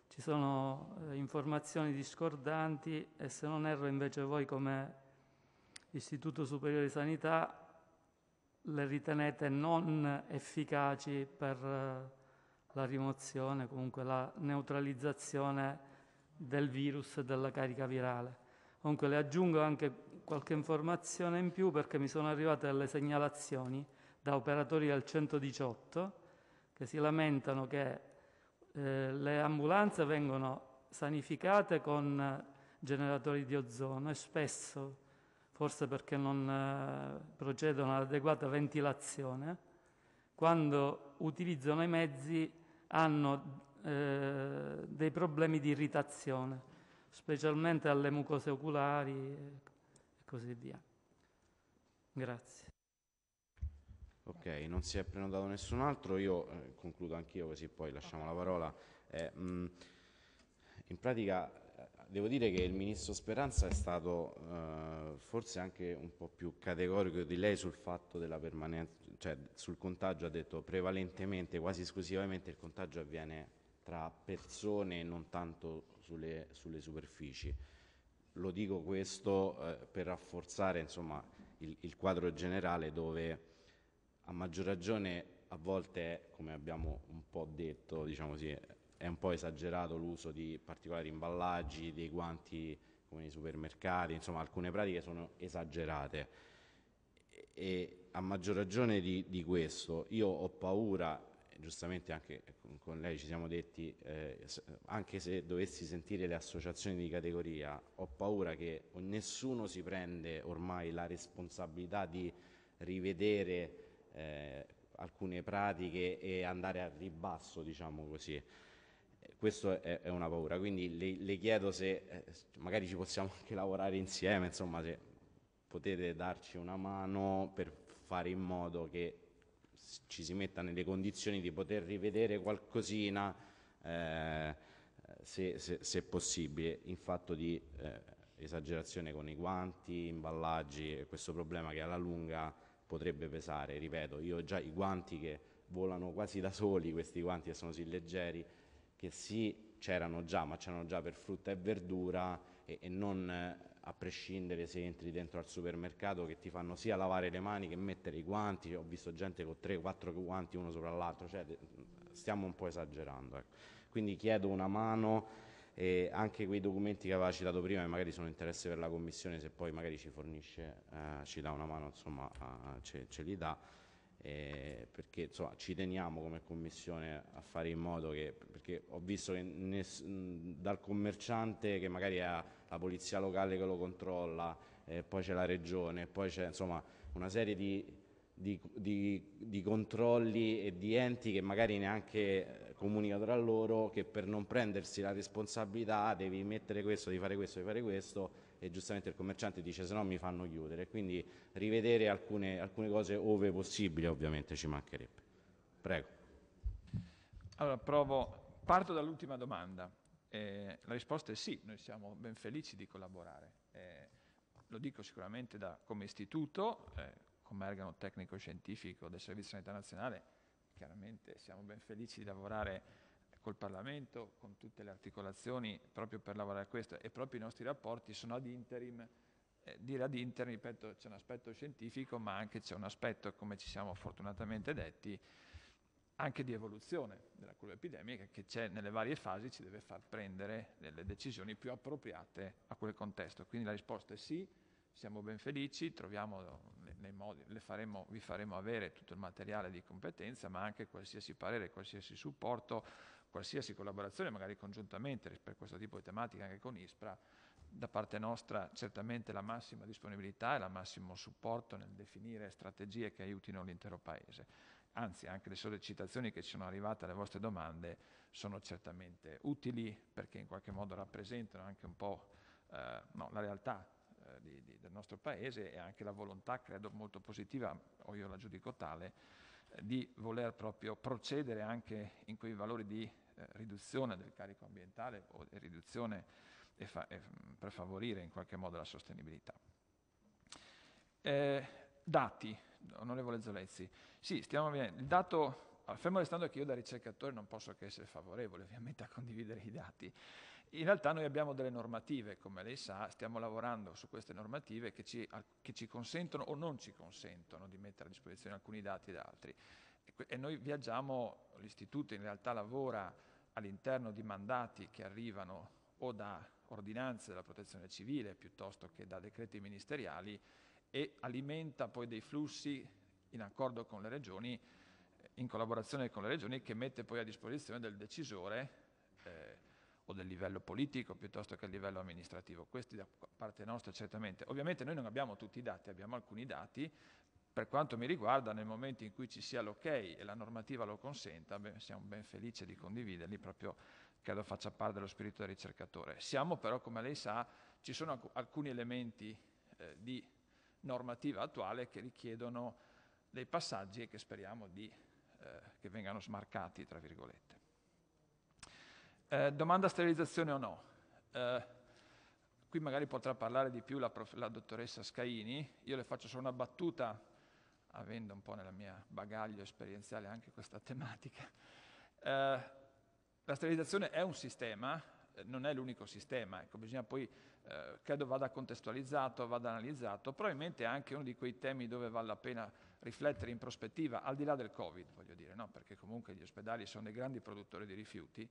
ci sono eh, informazioni discordanti e, se non erro, invece voi come Istituto Superiore di Sanità le ritenete non efficaci per la rimozione, comunque la neutralizzazione del virus e della carica virale. Comunque le aggiungo anche qualche informazione in più, perché mi sono arrivate delle segnalazioni da operatori del centodiciotto che si lamentano che eh, le ambulanze vengono sanificate con generatori di ozono e spesso, forse perché non eh, procedono all'adeguata ventilazione, quando utilizzano i mezzi hanno eh, dei problemi di irritazione, specialmente alle mucose oculari e così via. Grazie. Ok, non si è prenotato nessun altro, io eh, concludo anch'io così poi lasciamo la parola. Eh, mh, in pratica devo dire che il Ministro Speranza è stato eh, forse anche un po' più categorico di lei sul fatto della permanenza, cioè sul contagio ha detto prevalentemente, quasi esclusivamente il contagio avviene tra persone e non tanto sulle, sulle superfici. Lo dico questo eh, per rafforzare insomma, il, il quadro generale dove a maggior ragione a volte, come abbiamo un po' detto, diciamo così, è un po' esagerato l'uso di particolari imballaggi, dei guanti come nei supermercati, insomma alcune pratiche sono esagerate e, e a maggior ragione di, di questo io ho paura, giustamente anche con lei ci siamo detti, eh, anche se dovessi sentire le associazioni di categoria, ho paura che nessuno si prende ormai la responsabilità di rivedere eh, alcune pratiche e andare al ribasso, diciamo così. Questo è, è una paura, quindi le, le chiedo se eh, magari ci possiamo anche lavorare insieme, insomma se potete darci una mano per fare in modo che ci si metta nelle condizioni di poter rivedere qualcosina eh, se, se, se possibile in fatto di eh, esagerazione con i guanti, imballaggi, questo problema che alla lunga potrebbe pesare, ripeto, io ho già i guanti che volano quasi da soli, questi guanti che sono così leggeri, che sì, c'erano già, ma c'erano già per frutta e verdura e, e non eh, a prescindere se entri dentro al supermercato, che ti fanno sia lavare le mani che mettere i guanti, cioè, ho visto gente con tre quattro guanti uno sopra l'altro, cioè, stiamo un po' esagerando. Ecco. Quindi chiedo una mano e anche quei documenti che aveva citato prima che magari sono interesse per la Commissione, se poi magari ci fornisce, eh, ci dà una mano, insomma a, ce, ce li dà. Eh, perché insomma, ci teniamo come Commissione a fare in modo che, perché ho visto che ness, dal commerciante che magari ha la polizia locale che lo controlla, eh, poi c'è la regione, poi c'è insomma una serie di, di, di, di controlli e di enti che magari neanche comunicano tra loro, che per non prendersi la responsabilità devi mettere questo, devi fare questo, devi fare questo, e giustamente il commerciante dice se no mi fanno chiudere, quindi rivedere alcune, alcune cose ove possibile ovviamente, ci mancherebbe. Prego. Allora provo, parto dall'ultima domanda, eh, la risposta è sì, noi siamo ben felici di collaborare, eh, lo dico sicuramente da, come istituto, eh, come organo tecnico scientifico del Servizio Sanitario Nazionale, chiaramente siamo ben felici di lavorare col Parlamento, con tutte le articolazioni proprio per lavorare a questo, e proprio i nostri rapporti sono ad interim, eh, dire ad interim, ripeto, c'è un aspetto scientifico ma anche c'è un aspetto, come ci siamo fortunatamente detti, anche di evoluzione della curva epidemica che c'è nelle varie fasi, ci deve far prendere delle decisioni più appropriate a quel contesto. Quindi la risposta è sì, siamo ben felici, troviamo nei modi, le faremo, vi faremo avere tutto il materiale di competenza ma anche qualsiasi parere, qualsiasi supporto, qualsiasi collaborazione, magari congiuntamente per questo tipo di tematica anche con ISPRA, da parte nostra certamente la massima disponibilità e la massimo supporto nel definire strategie che aiutino l'intero Paese. Anzi, anche le sollecitazioni che ci sono arrivate alle vostre domande sono certamente utili perché in qualche modo rappresentano anche un po' eh, no, la realtà eh, di, di, del nostro Paese e anche la volontà, credo, molto positiva, o io la giudico tale, di voler proprio procedere anche in quei valori di Eh, riduzione del carico ambientale o di riduzione e fa, e, per favorire in qualche modo la sostenibilità. Eh, dati, onorevole Zolezzi, sì, stiamo vedendo. Il dato, fermo restando che io da ricercatore non posso che essere favorevole ovviamente a condividere i dati. In realtà noi abbiamo delle normative, come lei sa, stiamo lavorando su queste normative che ci, che ci consentono o non ci consentono di mettere a disposizione alcuni dati ed altri. E noi viaggiamo, l'istituto in realtà lavora all'interno di mandati che arrivano o da ordinanze della protezione civile piuttosto che da decreti ministeriali e alimenta poi dei flussi in accordo con le regioni, in collaborazione con le regioni, che mette poi a disposizione del decisore eh, o del livello politico piuttosto che a livello amministrativo. Questi da parte nostra certamente. Ovviamente noi non abbiamo tutti i dati, abbiamo alcuni dati. Per quanto mi riguarda, nel momento in cui ci sia l'ok e la normativa lo consenta, beh, siamo ben felici di condividerli, proprio credo faccia parte dello spirito del ricercatore. Siamo però, come lei sa, ci sono alc- alcuni elementi eh, di normativa attuale che richiedono dei passaggi che speriamo di, eh, che vengano smarcati, tra virgolette. Eh, domanda sterilizzazione o no? Eh, qui magari potrà parlare di più la, la dottoressa Scaini, io le faccio solo una battuta, avendo un po' nella mia bagaglio esperienziale anche questa tematica. Eh, la sterilizzazione è un sistema, non è l'unico sistema, ecco, bisogna poi, eh, credo vada contestualizzato, vada analizzato, probabilmente è anche uno di quei temi dove vale la pena riflettere in prospettiva, al di là del Covid, voglio dire, no? Perché comunque gli ospedali sono dei grandi produttori di rifiuti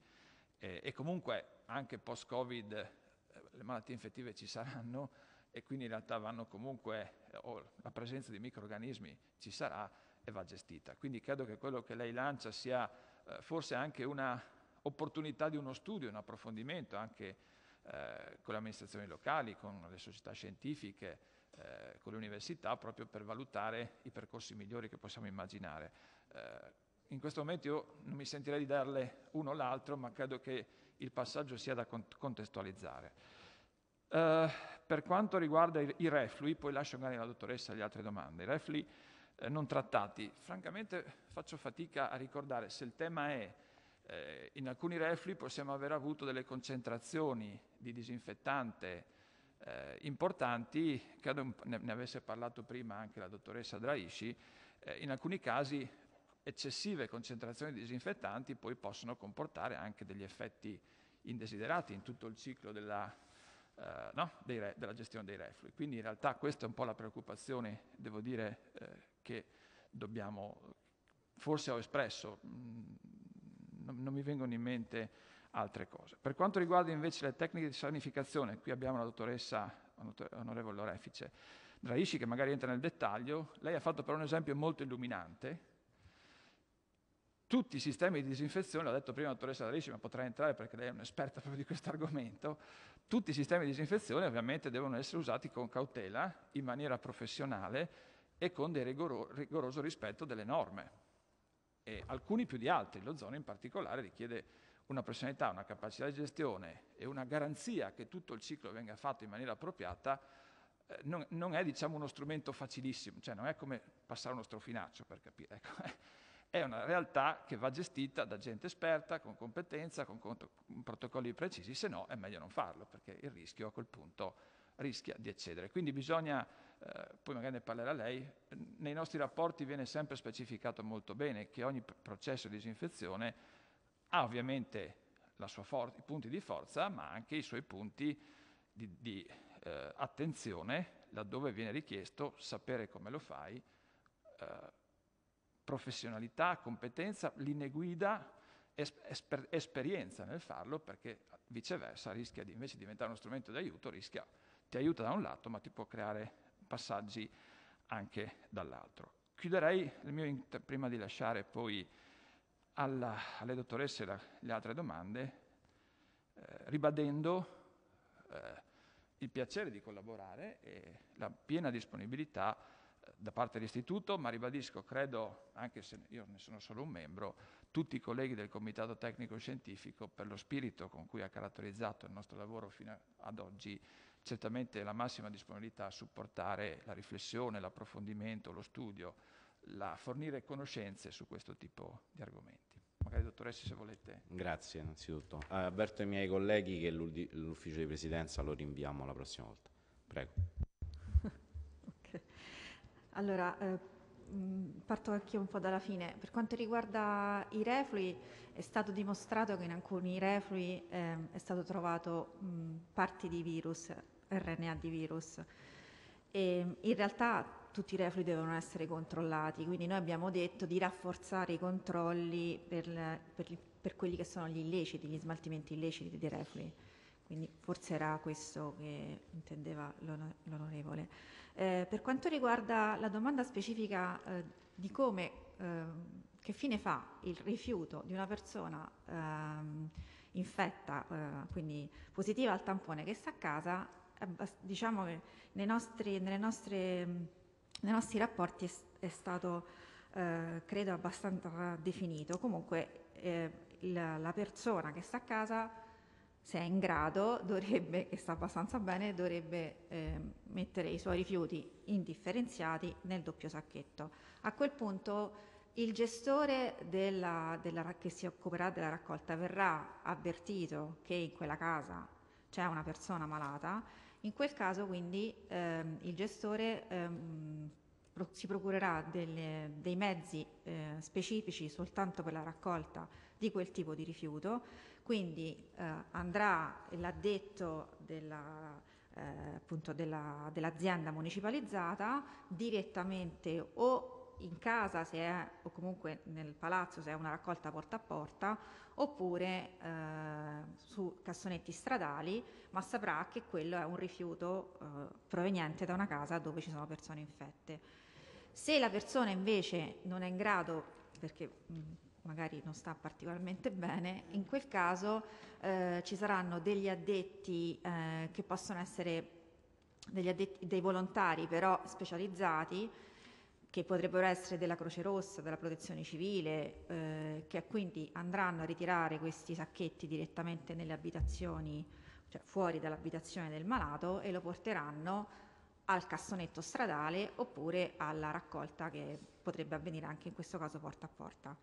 eh, e comunque anche post-Covid eh, le malattie infettive ci saranno e quindi in realtà vanno comunque, eh, oh, la presenza di microrganismi ci sarà e va gestita. Quindi credo che quello che lei lancia sia eh, forse anche una opportunità di uno studio, un approfondimento anche eh, con le amministrazioni locali, con le società scientifiche, eh, con le università, proprio per valutare i percorsi migliori che possiamo immaginare. Eh, in questo momento io non mi sentirei di darle uno o l'altro, ma credo che il passaggio sia da contestualizzare. Eh, per quanto riguarda i, i reflui, poi lascio magari alla dottoressa le altre domande, i reflui eh, non trattati, francamente faccio fatica a ricordare se il tema è Eh, in alcuni reflui possiamo aver avuto delle concentrazioni di disinfettante eh, importanti, credo ne, ne avesse parlato prima anche la dottoressa Draisci, eh, in alcuni casi eccessive concentrazioni di disinfettanti poi possono comportare anche degli effetti indesiderati in tutto il ciclo della, eh, no, dei re, della gestione dei reflui. Quindi in realtà questa è un po' la preoccupazione, devo dire, eh, che dobbiamo, forse ho espresso, mh, non mi vengono in mente altre cose. Per quanto riguarda invece le tecniche di sanificazione, qui abbiamo la dottoressa onorevole Orefice Draisci che magari entra nel dettaglio, lei ha fatto però un esempio molto illuminante. Tutti i sistemi di disinfezione, l'ha detto prima la dottoressa Draisci, ma potrà entrare perché lei è un'esperta proprio di questo argomento, tutti i sistemi di disinfezione ovviamente devono essere usati con cautela, in maniera professionale e con del rigoro- rigoroso rispetto delle norme. E alcuni più di altri, l'ozono in particolare richiede una professionalità, una capacità di gestione e una garanzia che tutto il ciclo venga fatto in maniera appropriata, eh, non, non è diciamo uno strumento facilissimo, cioè non è come passare uno strofinaccio per capire, ecco. È una realtà che va gestita da gente esperta, con competenza, con, con, con protocolli precisi, se no è meglio non farlo perché il rischio a quel punto rischia di eccedere. Quindi bisogna, eh, poi magari ne parlerà lei, nei nostri rapporti viene sempre specificato molto bene che ogni processo di disinfezione ha ovviamente la sua i punti di forza, ma anche i suoi punti di, di eh, attenzione, laddove viene richiesto sapere come lo fai, eh, professionalità, competenza, linee guida, esper esperienza nel farlo, perché viceversa rischia di invece diventare uno strumento di aiuto, rischia ti aiuta da un lato, ma ti può creare passaggi anche dall'altro. Chiuderei il mio, prima di lasciare poi alla, alle dottoresse la, le altre domande, eh, ribadendo eh, il piacere di collaborare e la piena disponibilità eh, da parte dell'Istituto, ma ribadisco, credo, anche se io ne sono solo un membro, tutti i colleghi del Comitato Tecnico Scientifico per lo spirito con cui ha caratterizzato il nostro lavoro fino ad oggi, certamente la massima disponibilità a supportare la riflessione, l'approfondimento, lo studio, la fornire conoscenze su questo tipo di argomenti. Magari dottoressa se volete. Grazie innanzitutto. Eh, avverto i miei colleghi che l'ufficio di presidenza lo rinviamo la prossima volta. Prego. Okay. Allora, eh, mh, parto anche io un po' dalla fine. Per quanto riguarda i reflui, è stato dimostrato che in alcuni reflui eh, è stato trovato mh, parti di virus, erre enne a di virus, e in realtà tutti i reflui devono essere controllati, quindi noi abbiamo detto di rafforzare i controlli per, per, per quelli che sono gli illeciti, gli smaltimenti illeciti dei reflui, quindi forse era questo che intendeva l'onorevole. Eh, per quanto riguarda la domanda specifica eh, di come, eh, che fine fa il rifiuto di una persona eh, infetta, eh, quindi positiva al tampone che sta a casa, diciamo che nei nostri, nelle nostre, nei nostri rapporti è, è stato, eh, credo, abbastanza definito. Comunque eh, la, la persona che sta a casa se è in grado, dovrebbe, che sta abbastanza bene, dovrebbe eh, mettere i suoi rifiuti indifferenziati nel doppio sacchetto. A quel punto il gestore della, della, che si occuperà della raccolta verrà avvertito che in quella casa c'è una persona malata. In quel caso quindi ehm, il gestore ehm, si procurerà delle, dei mezzi eh, specifici soltanto per la raccolta di quel tipo di rifiuto, quindi eh, andrà l'addetto della, eh, appunto della, dell'azienda municipalizzata direttamente o in casa se è, o comunque nel palazzo se è una raccolta porta a porta, oppure eh, su cassonetti stradali, ma saprà che quello è un rifiuto eh, proveniente da una casa dove ci sono persone infette. Se la persona invece non è in grado, perché mh, magari non sta particolarmente bene, in quel caso eh, ci saranno degli addetti eh, che possono essere degli addetti, dei volontari però specializzati, che potrebbero essere della Croce Rossa, della Protezione Civile, eh, che quindi andranno a ritirare questi sacchetti direttamente nelle abitazioni, cioè fuori dall'abitazione del malato, e lo porteranno al cassonetto stradale oppure alla raccolta che potrebbe avvenire anche in questo caso porta a porta.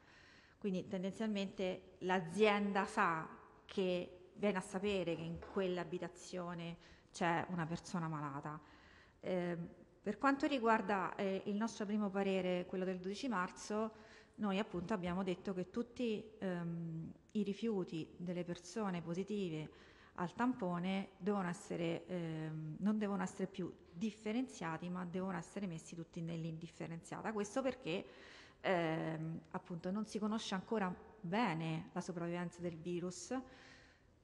Quindi tendenzialmente l'azienda sa che viene a sapere che in quell'abitazione c'è una persona malata. Eh, Per quanto riguarda eh, il nostro primo parere, quello del dodici marzo, noi appunto abbiamo detto che tutti ehm, i rifiuti delle persone positive al tampone devono essere, ehm, non devono essere più differenziati, ma devono essere messi tutti nell'indifferenziata. Questo perché ehm, appunto non si conosce ancora bene la sopravvivenza del virus.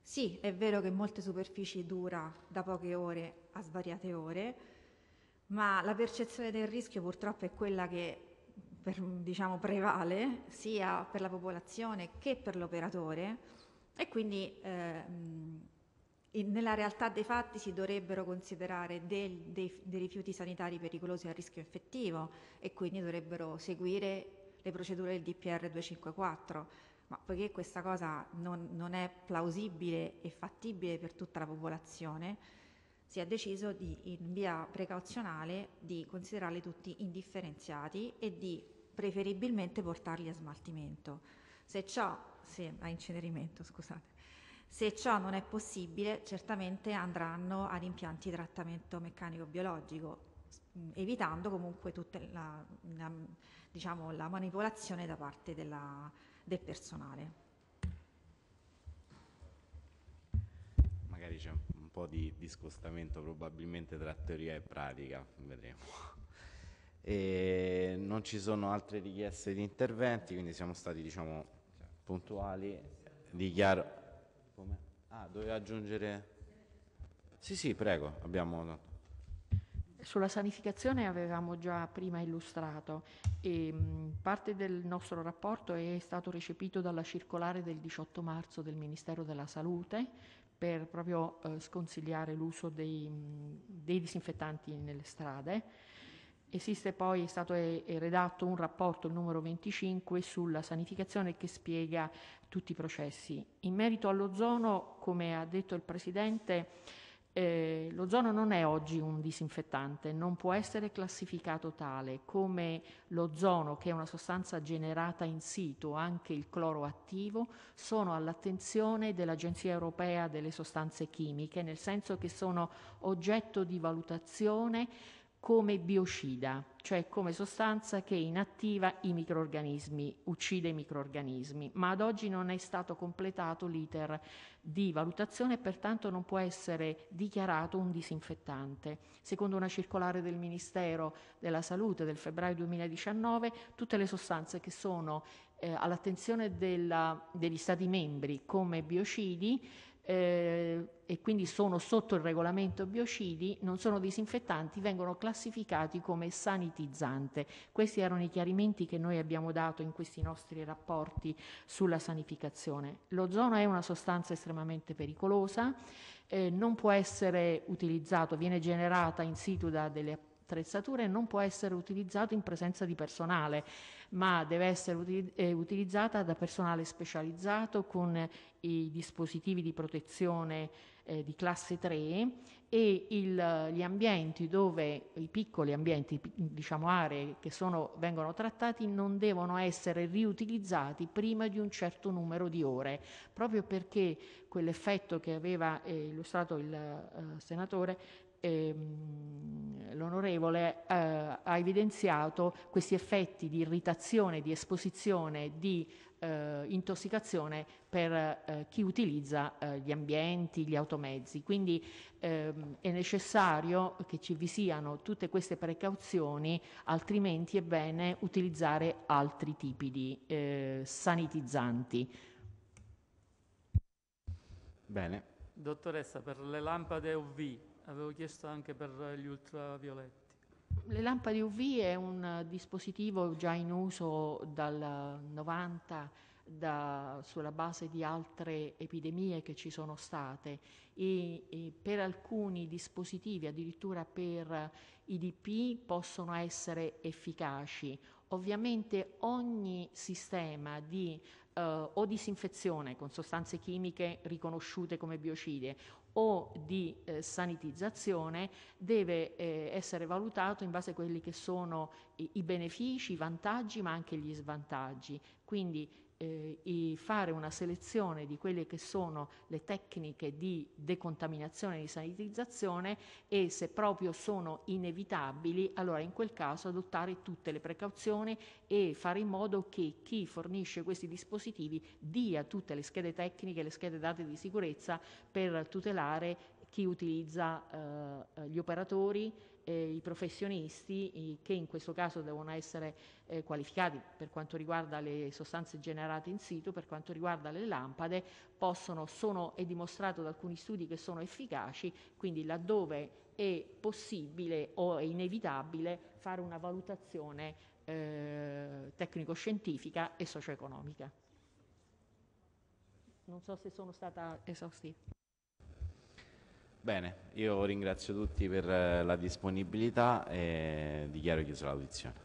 Sì, è vero che in molte superfici dura da poche ore a svariate ore, ma la percezione del rischio purtroppo è quella che per, diciamo, prevale sia per la popolazione che per l'operatore, e quindi eh, in, nella realtà dei fatti si dovrebbero considerare del, dei, dei rifiuti sanitari pericolosi a rischio effettivo e quindi dovrebbero seguire le procedure del D P R duecentocinquantaquattro, ma poiché questa cosa non, non è plausibile e fattibile per tutta la popolazione, si è deciso di, in via precauzionale di considerarli tutti indifferenziati e di preferibilmente portarli a smaltimento. Se ciò, se, a incenerimento, scusate. Se ciò non è possibile, certamente andranno ad impianti di trattamento meccanico-biologico, evitando comunque tutta la, la, diciamo, la manipolazione da parte della, del personale. Magari c'è un po' di discostamento probabilmente tra teoria e pratica, vedremo. E non ci sono altre richieste di interventi, quindi siamo stati, diciamo, puntuali. Dichiaro... Come? Ah, doveva aggiungere... Sì, sì, prego, abbiamo... Sulla sanificazione avevamo già prima illustrato e mh, parte del nostro rapporto è stato recepito dalla circolare del diciotto marzo del Ministero della Salute, per proprio eh, sconsigliare l'uso dei, dei disinfettanti nelle strade. Esiste poi, è stato è, è redatto un rapporto, il numero venticinque, sulla sanificazione che spiega tutti i processi. In merito all'ozono, come ha detto il Presidente, eh, l'ozono non è oggi un disinfettante, non può essere classificato tale, come l'ozono, che è una sostanza generata in situ, anche il cloro attivo, sono all'attenzione dell'Agenzia Europea delle Sostanze Chimiche, nel senso che sono oggetto di valutazione come biocida, cioè come sostanza che inattiva i microrganismi, uccide i microrganismi, ma ad oggi non è stato completato l'iter di valutazione e pertanto non può essere dichiarato un disinfettante. Secondo una circolare del Ministero della Salute del febbraio duemiladiciannove, tutte le sostanze che sono eh, all'attenzione degli Stati membri come biocidi Eh, e quindi sono sotto il regolamento biocidi, non sono disinfettanti, vengono classificati come sanitizzante. Questi erano i chiarimenti che noi abbiamo dato in questi nostri rapporti sulla sanificazione. L'ozono è una sostanza estremamente pericolosa, eh, non può essere utilizzato, viene generata in situ da delle attrezzature non può essere utilizzato in presenza di personale, ma deve essere uti- eh, utilizzata da personale specializzato con i dispositivi di protezione eh, di classe tre e il, gli ambienti dove i piccoli ambienti, diciamo aree che sono, vengono trattati non devono essere riutilizzati prima di un certo numero di ore, proprio perché quell'effetto che aveva eh, illustrato il eh, senatore Ehm, l'onorevole eh, ha evidenziato questi effetti di irritazione, di esposizione, di eh, intossicazione per eh, chi utilizza eh, gli ambienti, gli automezzi. Quindi ehm, è necessario che ci vi siano tutte queste precauzioni, altrimenti è bene utilizzare altri tipi di eh, sanitizzanti. Bene. Dottoressa, per le lampade U V avevo chiesto anche per gli ultravioletti. Le lampade U V è un dispositivo già in uso dal novanta da, sulla base di altre epidemie che ci sono state e, e per alcuni dispositivi, addirittura per I D P, possono essere efficaci. Ovviamente ogni sistema di eh, o disinfezione con sostanze chimiche riconosciute come biocide o di eh, sanitizzazione deve eh, essere valutato in base a quelli che sono i, i benefici, i vantaggi ma anche gli svantaggi. Quindi eh, i fare una selezione di quelle che sono le tecniche di decontaminazione e di sanitizzazione e se proprio sono inevitabili, allora in quel caso adottare tutte le precauzioni e fare in modo che chi fornisce questi dispositivi dia tutte le schede tecniche, le schede date di sicurezza per tutelare chi utilizza eh, gli operatori, eh, i professionisti eh, che in questo caso devono essere eh, qualificati per quanto riguarda le sostanze generate in situ, per quanto riguarda le lampade, possono, sono, è dimostrato da alcuni studi che sono efficaci, quindi laddove è possibile o è inevitabile fare una valutazione eh, tecnico-scientifica e socio-economica. Non so se sono stata esaustiva. Bene, io ringrazio tutti per la disponibilità e dichiaro chiusa l'audizione.